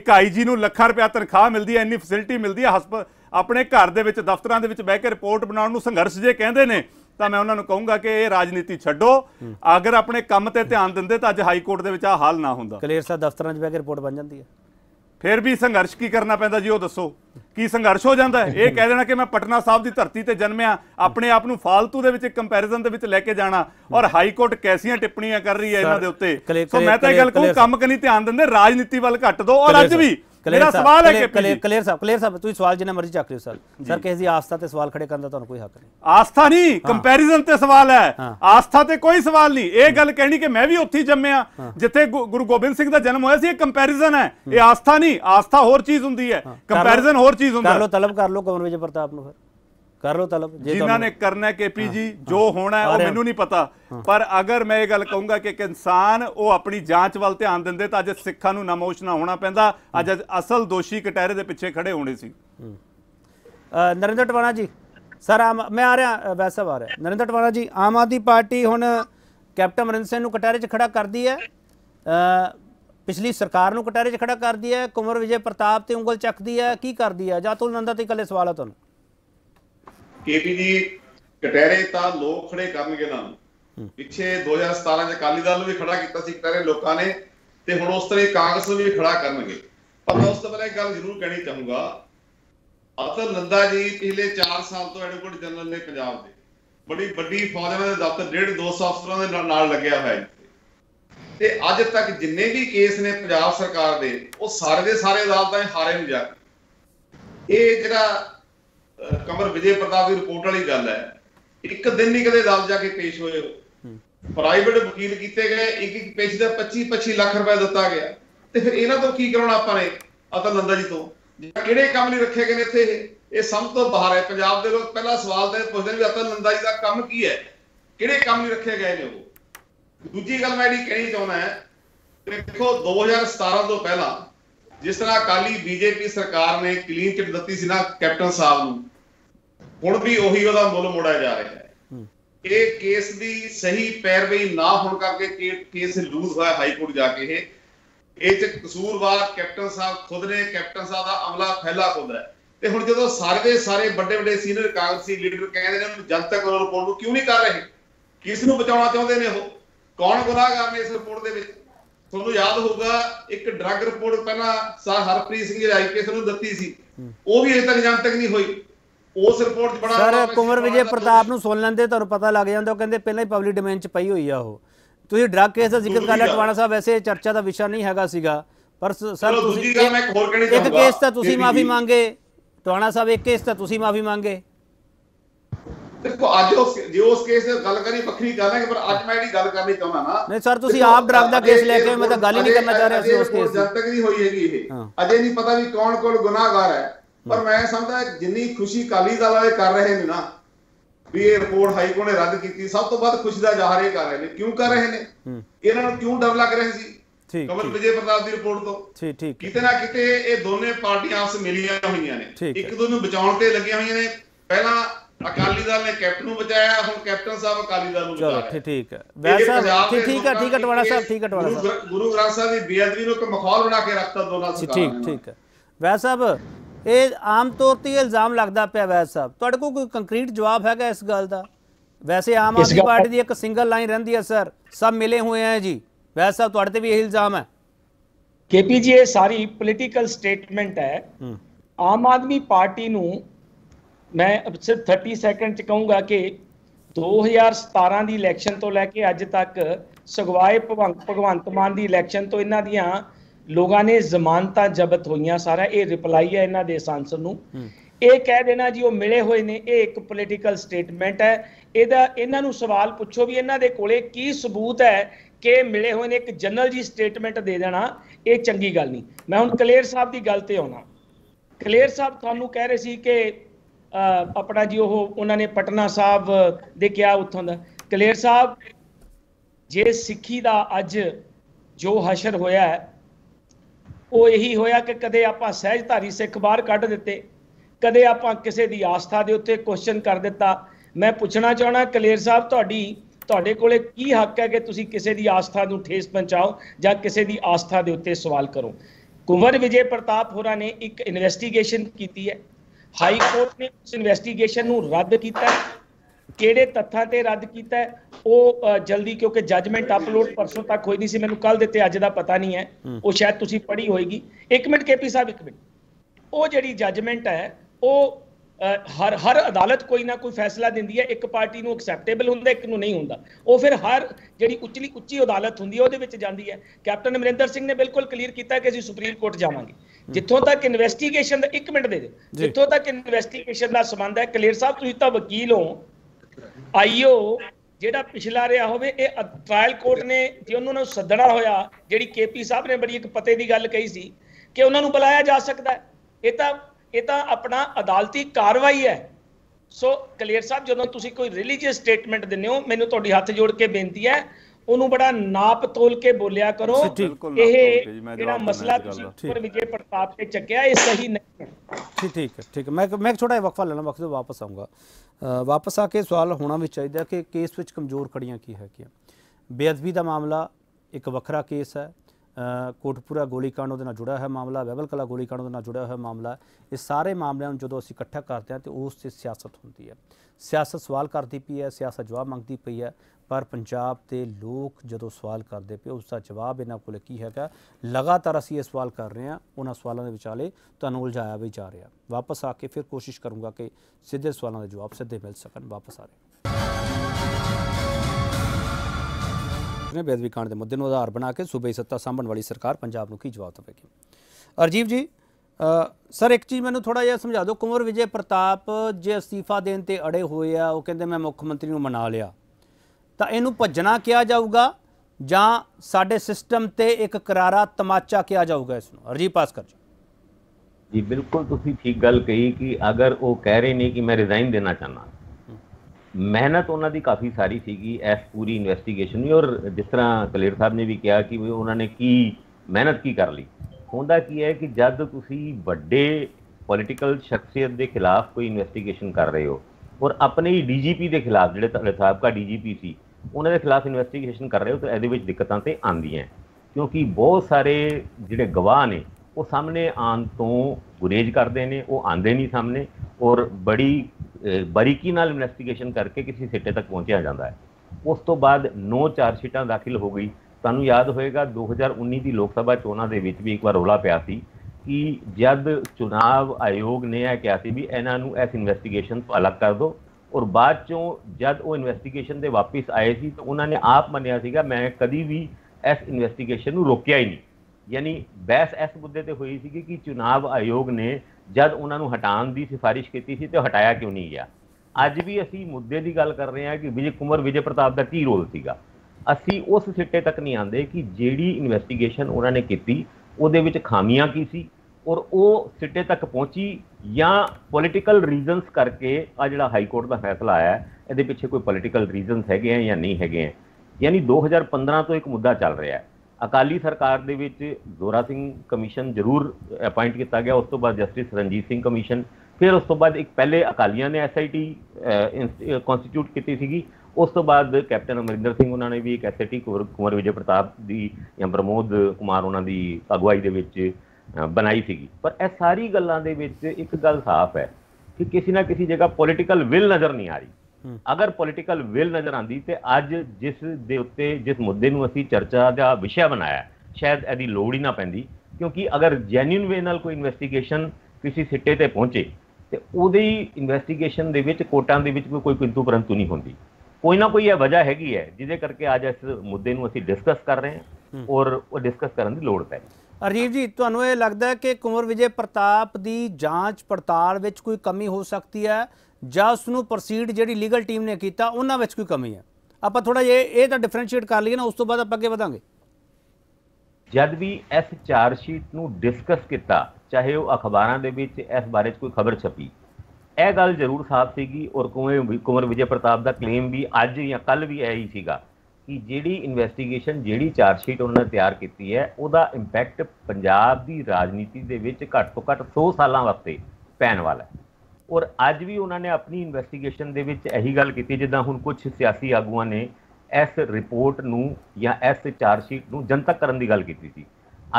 इकाई जी नूं लखां रुपया तनख्वाह मिलती है, इन्नी फैसिलिटी मिलती है, हस्प अपने घर के दफ्तर बह के रिपोर्ट बनाने को संघर्ष जे कहते हैं, तो मैं उन्होंने कहूँगा कि ये राजनीति छोड़ो, अगर अपने काम पर ध्यान देंगे तो अज हाई कोर्ट के आ हाल ना होंदा। कलेर साहब दफ्तर बह के रिपोर्ट बन जाती है, फिर भी संघर्ष की करना पैंदा जी, वो दसो की संघर्ष हो जाता है? ये कह देना कि मैं पटना साहब की धरती पर जन्मया, अपने आप को फालतू के कंपैरिजन के लैके जाना, और हाई कोर्ट कैसिया टिप्पणियां कर रही है इन्होंने उत्ते। सो मैं तो गल कहूँ काम कहीं ध्यान देंगे, राजनीति वाल घट दो। और अज भी मेरा सवाल है कि कलेर साहब कलेर साहब ਤੁਸੀਂ ਸਵਾਲ ਜਿੰਨਾ ਮਰਜ਼ੀ ਚੱਕ ਲਿਓ ਸਰ ਸਰ ਕਿਸੇ ਦੀ ਆਸਥਾ ਤੇ ਸਵਾਲ ਖੜੇ ਕਰਨ ਦਾ ਤੁਹਾਨੂੰ ਕੋਈ ਹੱਕ ਨਹੀਂ। ਆਸਥਾ ਨਹੀਂ, ਕੰਪੈਰੀਜ਼ਨ ਤੇ ਸਵਾਲ ਹੈ, ਆਸਥਾ ਤੇ ਕੋਈ ਸਵਾਲ ਨਹੀਂ। ਇਹ ਗੱਲ ਕਹਿਣੀ ਕਿ ਮੈਂ ਵੀ ਉੱਥੇ ਜੰਮਿਆ ਜਿੱਥੇ ਗੁਰੂ ਗੋਬਿੰਦ ਸਿੰਘ ਦਾ ਜਨਮ ਹੋਇਆ ਸੀ, ਇਹ ਕੰਪੈਰੀਜ਼ਨ ਹੈ, ਇਹ ਆਸਥਾ ਨਹੀਂ। ਆਸਥਾ ਹੋਰ ਚੀਜ਼ ਹੁੰਦੀ ਹੈ, ਕੰਪੈਰੀਜ਼ਨ ਹੋਰ ਚੀਜ਼ ਹੁੰਦਾ। ਕਰ ਲਓ, ਤਲਬ ਕਰ ਲਓ ਕੁੰਵਰ ਵਿਜੇ ਪ੍ਰਤਾਪ ਨੂੰ ਫਿਰ। कर लो तलब जिन्होंने ने करना के पी जी जो होना है मैनू नहीं पता, पर अगर मैं ये गल कहूँगा कि इंसान वो अपनी जांच वाल ध्यान देंदे तां अज सिखां नूं नामोश ना होना पैंदा, अज असल दोषी कटहरे दे पिछे खड़े होने सी। नरिंदर टवाना जी सर आम मैं आ रहा वैसा आ रहा नरिंदर टवाना जी आम आदमी पार्टी हुण कैप्टन अमरिंदर सिंह नूं कटहरे च खड़ा करदी है, पिछली सरकार नूं कटहरे च खड़ा करदी है, कुंवर विजय प्रताप ते उंगल चकदी है, की करदी है? जां अतुल नंदा ते कल्ले सवाल है तुहानूं। केपी जी कटहरे तो लोग खड़े करनगे ना, पिछे दो हजार सतारा अकाली दल भी खड़ा किया कटहरे लोगों ने, हुण उस तरह कांग्रेस भी खड़ा करनगे। पर मैं उस तो पहले गल जरूर कहनी चाहूँगा, अतुल नंदा जी पिछले चार साल तो एडवोकेट जनरल ने पंजाब के बड़ी बड़ी फौज में दफ्तर डेढ़ दो सौ अफसरों के लग्या होया, ते अज तक जिन्ने भी केस ने पंजाब सरकार के वो सारे के सारे अदालत हारे नहीं जाते। ये जिहड़ा कुंवर विजय प्रताप की रिपोर्ट वाली गल है, एक दिन नहीं कदे अदालत जाके पेश होए, प्राइवेट वकील किए गए, एक एक पेश का पच्चीस पच्चीस लाख रुपया दिता गया, तो फिर इन्हों तो की करवाना अपने अतुल नंदा जी तो कि काम नहीं रखे गए इतने, ये सब तो बाहर है। पंजाब के लोग पहला सवाल तो पूछते हैं भी अतुल नंदा जी का काम की है, कि काम नहीं रखे गए ने वो। दूजी गल मैं जी कहनी चाहना है, देखो दो हज़ार सतारा तो पहला जिस तरह अकाली बीजेपी सरकार ने क्लीन चिट दी सी ना कैप्टन साहब नूं, हुण भी उही उहदा मुल मोड़िया जा रहा है। ये केस दी सही पैरवी ना होण करके केस लूज होया हाई कोर्ट जाके, कसूरवार कैप्टन साहब खुद ने, कैप्टन साहब दा अमला फैला खुद है। ते हुण जदों सारे सारे बड़े बड़े सीनियर कांग्रेसी लीडर कहंदे ने जनतक रिपोर्ट नूं क्यों नहीं कर रहे, किस नूं बचाउणा चाहुंदे ने, वो कौन गुनाहगार ने इस रिपोर्ट दे विच? ਤੁਹਾਨੂੰ ਯਾਦ ਹੋਊਗਾ ਇੱਕ ਡਰੱਗ ਰਿਪੋਰਟ ਪਹਿਲਾਂ ਸਰ ਹਰਪ੍ਰੀਤ ਸਿੰਘ ਜੀ ਆਈਪੀਐਸ ਨੂੰ ਦਿੱਤੀ ਸੀ, ਉਹ ਵੀ ਅਜੇ ਤੱਕ ਜਨ ਤੱਕ ਨਹੀਂ ਹੋਈ। ਉਸ ਰਿਪੋਰਟ 'ਚ ਬੜਾ ਸਰ ਕੁੰਵਰ ਵਿਜੇ ਪ੍ਰਤਾਪ ਨੂੰ ਸੁਣ ਲੈਂਦੇ ਤੁਹਾਨੂੰ ਪਤਾ ਲੱਗ ਜਾਂਦਾ, ਉਹ ਕਹਿੰਦੇ ਪਹਿਲਾਂ ਹੀ ਪਬਲਿਕ ਡੋਮੇਨ 'ਚ ਪਈ ਹੋਈ ਆ ਉਹ। ਤੁਸੀਂ ਡਰੱਗ ਕੇਸ ਦਾ ਜ਼ਿਕਰ ਕਰ ਲਿਆ ਟਵਾਣਾ ਸਾਹਿਬ, ਵੈਸੇ ਚਰਚਾ ਦਾ ਵਿਸ਼ਾ ਨਹੀਂ ਹੈਗਾ ਸੀਗਾ, ਪਰ ਸਰ ਤੁਸੀਂ ਇੱਕ ਕੇਸ ਤਾਂ ਤੁਸੀਂ ਮਾਫੀ ਮੰਗੇ ਟਵਾਣਾ ਸਾਹਿਬ, ਇੱਕ ਕੇਸ ਤਾਂ ਤੁਸੀਂ ਮਾਫੀ ਮੰਗੇ। ਦੇਖੋ ਅੱਜ ਉਸ ਜੇ ਉਸ ਕੇਸ ਦੀ ਗੱਲ ਕਰੀ ਵੱਖਰੀ ਗੱਲ ਹੈ, ਪਰ ਅੱਜ ਮੈਂ ਇਹਦੀ ਗੱਲ ਕਰਨੀ ਚਾਹੁੰਦਾ ਨਾ। ਨਹੀਂ ਸਰ ਤੁਸੀਂ ਆਪ ਡਰੱਗ ਦਾ ਕੇਸ ਲੈ ਕੇ ਮੈਂ ਤਾਂ ਗੱਲ ਹੀ ਨਹੀਂ ਕਰਨਾ ਚਾਹ ਰਿਹਾ ਸੀ ਉਸ ਕੇਸ ਦੀ, ਜਦ ਤੱਕ ਨਹੀਂ ਹੋਈ ਹੈਗੀ ਇਹ ਅਜੇ ਨਹੀਂ ਪਤਾ ਵੀ ਕੌਣ ਕੋਲ ਗੁਨਾਹਗਾਰ ਹੈ। ਪਰ ਮੈਂ ਸਮਝਦਾ ਜਿੰਨੀ ਖੁਸ਼ੀ ਅਕਾਲੀ ਦਲ ਵਾਲੇ ਕਰ ਰਹੇ ਨੇ ਨਾ ਵੀ ਇਹ ਰਿਪੋਰਟ ਹਾਈ ਕੋਰਟ ਨੇ ਰੱਦ ਕੀਤੀ, ਸਭ ਤੋਂ ਵੱਧ ਖੁਸ਼ੀ ਦਾ ਜ਼ਾਹਰ ਇਹ ਕਰ ਰਹੇ ਨੇ। ਕਿਉਂ ਕਰ ਰਹੇ ਨੇ, ਇਹਨਾਂ ਨੂੰ ਕਿਉਂ ਡਰ ਲੱਗ ਰਿਹਾ ਸੀ ਕੁੰਵਰ ਵਿਜੇ ਪ੍ਰਤਾਪ ਦੀ ਰਿਪੋਰਟ ਤੋਂ? ਕਿਤੇ ਨਾ ਕਿਤੇ ਇਹ ਦੋਨੇ ਪਾਰਟੀਆਂ ਆਪਸ ਮਿਲੀਆਂ ਹੋਈਆਂ ਨੇ, ਇੱਕ ਦੂਜੇ ਨੂੰ ਬਚਾਉਣ ਤੇ ਲੱਗੀਆਂ ਹੋਈਆਂ ਨੇ। ਪਹਿਲਾਂ अकाली दल ने कैप्टन बचाया, हम कैप्टन साहब अकाली दल बचाया। ठीक है वैसा ठीक ठीक है ठीक है टवाणा साहब ठीक है टवाणा साहब गुरु ग्रंथ साहब की बेअदबी को एक मखौल बना के रखता दोनों सरकार। ठीक ठीक है वैस साहब ये आम तौर ते इल्जाम लगदा पिया वैस साहब, तुहाडे कोल कोई कंक्रीट जवाब हैगा इस गल दा? वैसे आम आदमी पार्टी दी एक सिंगल लाइन रहिंदी है सर, सब मिले हुए हैं जी, वैस साहब तुहाडे ते भी यही इल्जाम है। केपी जी ये सारी पॉलिटिकल स्टेटमेंट है। आम आदमी पार्टी नूं मैं अब सिर्फ थर्टी सैकेंड च कहूँगा कि दो हज़ार सतारा की इलैक्शन तो लैके अज तक सगवाए भगवंत भगवंत मान की इलैक्शन तो इन्हों दोगों ने जमानत जबत हुई, सारा ये रिप्लाई है इन्हों के सांसद नूं। ये कह देना जी वो मिले हुए ने, ये एक पोलिटिकल स्टेटमेंट है। यदा इन्हों सवाल पुछो भी इन्हों के कोले की सबूत है कि मिले हुए ने, एक जनरल जी स्टेटमेंट दे देना ये चंगी गल नहीं। मैं हुण कलेर साहब की गल ते आउणा, कलेर साहब तुहानू कह रहे सी कि अपना जी वह उन्होंने पटना साहब दे क्या उत्थों दा कलेर साहब जे सिक्खी दा अज जो हशर होया है वो यही होया कि कदे आपां सहजधारी सिख बाहर कढ़ दिते, कदे आपां किसी दी आस्था दे उत्ते क्वेश्चन कर दिता। मैं पुछना चाहना कलेर साहब तुहाडी तुहाडे कोले की हक है कि तुसी किसी दी आस्था नूं ठेस पहुंचाओ जां किसी दी आस्था दे उत्ते सवाल करो। कुंवर विजय प्रताप होरां ने एक इन्वेस्टिगेशन कीती है, हाई कोर्ट ने उस इन्वेस्टिगेशन नूं रद्द किया, किहड़े तथ्यां ते रद्द किया वो जल्दी क्योंकि जजमेंट अपलोड परसों तक होई नहीं सी, मैनूं कल दिते अज दा पता नहीं है, वो शायद तुसीं पढ़ी होएगी। एक मिनट के पी साहब एक मिनट, वो जिहड़ी जजमेंट है वो हर हर अदालत कोई ना कोई फैसला दिंदी है, एक पार्टी नूं एक्सैप्टेबल हुंदा एक नूं नहीं हुंदा, वो फिर हर जिहड़ी उचली उच्ची अदालत हुंदी है उहदे विच जांदी है। कैप्टन अमरिंदर सिंह ने बिल्कुल क्लीयर किया कि असीं सुप्रीम कोर्ट जावांगे। जिथों तक इन्वेस्टिगेशन दा एक मिनट दे दे जिथों तक इन्वेस्टिगेशन दा संबंध है, कलेर साहब तुसीं तां वकील हो, आईओ जिहड़ा पिछला रहा होवे इह ट्रायल कोर्ट ने जे उन्हां नूं सदना होया, जिहड़ी के पी साहब ने बड़ी एक पते दी गल कही सी कि उन्हां नूं बुलाया जा सकदा है, इह तां ਇਹ ਤਾਂ ਆਪਣਾ ਅਦਾਲਤੀ ਕਾਰਵਾਈ ਹੈ। सो कलेर साहब जो तुसी कोई रिलीजियस स्टेटमेंट दिने हो मैनूं तुहाडी हथ जोड़ के बेनती है उन्होंने बड़ा नाप तोल के बोलिया करो। यह मसला कुंवर विजय प्रताप ने चक्या ये सही नहीं है। ठीक ठीक है ठीक है मैं मैं एक छोटा वक्फा लेना वक्त वापस आऊँगा। वापस आके सवाल होना भी चाहिए कि केस विच कमजोर कड़ियाँ की है। बेअदबी का मामला एक वखरा केस है, कोटपुरा गोलीकांड उहदे नाल जुड़ा है मामला, वैबल कला गोलीकांड उहदे नाल जुड़ा हुआ मामला। ये सारे मामलों जो असीं इकट्ठा करते हैं तो उस ते सियासत होंदी है। सियासत सवाल करती पई है, सियासत जवाब मंगती पई है, पर पंजाब के लोग जो सवाल करते पे उसका जवाब इन्हों को की है। लगातार असी ये सवाल कर रहे हैं, उन्होंने सवालों के विचाले तुहानूं उलझाया भी जा रहा। वापस आके फिर कोशिश करूँगा कि सीधे सवालों के जवाब सीधे मिल सकन। वापस आ रहे बेअदबी कांड के मुद्दे को आधार बना के सूबे सत्ता सामभण वाली सरकार पंजाब नूं की जवाब देगी। अरजीव जी आ, सर एक चीज़ मैं थोड़ा जहा समझा दो। कुंवर विजय प्रताप जे अस्तीफा देने ते अड़े हुए आ, वो कहिंदे मैं मुख्यमंत्री नूं मना लिया, तो इनू भजना किया जाऊगा या साडे सिस्टम ते एक करारा तमाचा किया जाऊगा इसनू? अरजीव भास्कर जी। जी बिल्कुल तुसी ठीक गल कही कि अगर वो कह रहे ने कि मैं रिजाइन देना चाहना, मेहनत उन्हों की काफ़ी सारी थी इस पूरी इन्वेस्टिगेशन में। और जिस तरह कलेर साहब ने भी कहा कि उन्होंने की मेहनत की कर ली। होंदा की है कि जब तुसी बड़े पॉलिटिकल शख्सियत के खिलाफ कोई इन्वेस्टिगेशन कर रहे हो और अपने ही डी जी पी के खिलाफ जो सबका डी जी पी सी उन्होंने खिलाफ इन्वेस्टिगेशन कर रहे हो तो ये दिक्कतों से आदि, क्योंकि बहुत सारे जोड़े गवाह ने वो सामने आने तो गुरेज करते हैं, वो आते नहीं सामने और बड़ी बारीकी इन्वेस्टिगेशन करके किसी सिटे तक पहुँचाया जाता है। उस तो बाद नौ चार्जशीटा दाखिल हो गई। तू याद होएगा दो हज़ार उन्नीस की लोग सभा चोणों के भी एक बार रौला पाया कि जब चुनाव आयोग ने यह कहा भी इन्हों इस इन्वेस्टिगेशन तो अलग कर दो और बाद चो जब वो इन्वेस्टिगेशन से वापस आए थे तो उन्होंने आप मनिया सीगा मैं कभी भी इस इन्वेस्टिगेशन को रोकिया ही नहीं। यानी बहस इस मुद्दे पर हुई थी कि चुनाव आयोग ने जब उन्होंने हटाने की सिफारिश की थी तो हटाया क्यों नहीं गया। अज भी असी मुद्दे की गल कर रहे हैं कि विजय कुंवर विजय प्रताप का की रोल सीगा। असी उस सिटे तक नहीं आते कि जी इन्वेस्टिगेशन उन्होंने की वो खामियाँ की सी और वो सिटे तक पहुँची या पॉलिटिकल रीजनस करके आ जिहड़ा हाई कोर्ट का फैसला आया ये पिछे कोई पॉलिटिकल रीजनस हैगे हैं या नहीं हैगे हैं। यानी दो हज़ार पंद्रह तो एक मुद्दा चल रहा है। अकाली सरकार दे विच जोरा सिंह कमीशन जरूर अपॉइंट किया गया, उस तो बाद जस्टिस रणजीत सिंह कमीशन, फिर उस तो बाद एक पहले अकालियां ने एस आई टी कॉन्स्टीट्यूट की थी, उस तो बाद कैप्टन अमरिंदर सिंह उन्होंने भी एक S I T Kunwar Vijay Pratap की या प्रमोद कुमार उन्होंने अगवाई के बनाई थी। पर यह सारी गलों के एक गल साफ है कि किसी ना किसी जगह पॉलिटिकल विल नज़र नहीं आ रही। अगर पॉलिटिकल विल नज़र आती तो अज जिस दे उत्ते जिस मुद्दे नूं असीं चर्चा का विषय बनाया शायद इसदी लोड़ ही ना पैंदी, क्योंकि अगर जैन्यून वे नाल कोई इन्वेस्टिगेशन किसी सिटे पर पहुँचे तो उहदी इन्वेस्टिगेशन दे विच कोर्टां दे विच कोई किंतु परंतु नहीं होंदी। कोई ना कोई यह वजह हैगी है जिहदे करके अज इस मुद्दे नूं असीं डिस्कस कर रहे हैं और डिस्कस करन दी लोड़ पै। अरजीव जी तुहानूं ये लगता है कि कुंवर विजय प्रताप की जांच पड़ताल में कोई कमी हो सकती है या उसनूं प्रोसीड जिहड़ी लीगल टीम ने किया उन्हां विच कोई कमी है? आपां थोड़ा ये ये तां डिफरेंशिएट कर लईए ना, उस तो बाद आपां अगे वधांगे। जब भी इस चार्जशीट नूं डिस्कस किया चाहे वह अखबारों के विच इस बारे कोई खबर छपी यह गल जरूर साफ सीगी और कुंवर कुंवर विजय प्रताप का क्लेम भी अज या कल भी यही सीगा कि जिहड़ी इन्वेस्टिगेशन जिहड़ी चार्जशीट उन्होंने तैयार की है उसका इंपैक्ट पंजाब की राजनीति के विच घट तो घट सौ सालों वास्ते पैन वाला है। और अज भी उन्होंने अपनी इन्वेस्टिगेशन दे विच यही गल की जिद्दां हुण कुछ सियासी आगुआं ने इस रिपोर्ट नूं या इस चार्जशीट नूं जनतक करन दी गल कीती सी।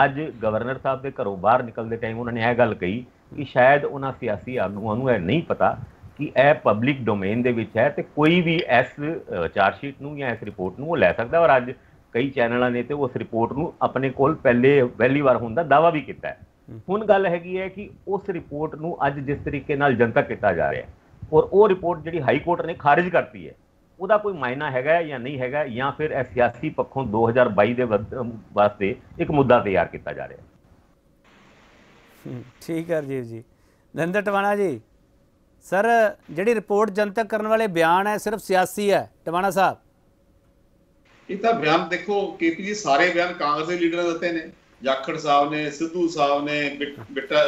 अज गवर्नर साहब के घरों बाहर निकलते टाइम उन्होंने यह गल कही कि शायद उन्हां सियासी आगुआं नूं यह नहीं पता कि यह पब्लिक डोमेन दे विच है तो कोई भी इस चार्जशीट नूं या इस रिपोर्ट नूं लै सकदा। और अज कई चैनलों ने तो उस रिपोर्ट नूं अपने कोल पहले पहली बार होने का दावा भी किया है। हुण गल हैगी है कि उस रिपोर्ट नूं अज जिस तरीके नाल जनतक किया जा रहा है और वो रिपोर्ट जिहड़ी हाई कोर्ट ने खारिज करती है उसदा कोई मायना हैगा या नहीं हैगा या फिर इह सियासी पक्षों दो हज़ार बाई दे वास्ते एक मुद्दा तैयार किया जा रहा है। ठीक है जी जी नरिंदर टवाना जी सर जिहड़ी रिपोर्ट जनतक करने वाले बयान है सिर्फ सियासी है? टवाना साहब ये तो बयान देखो के पी जी सारे बयान कांग्रेस के लीडर देते हैं। जाखड़ साहब ने सिद्धू साहब ने बिट्टा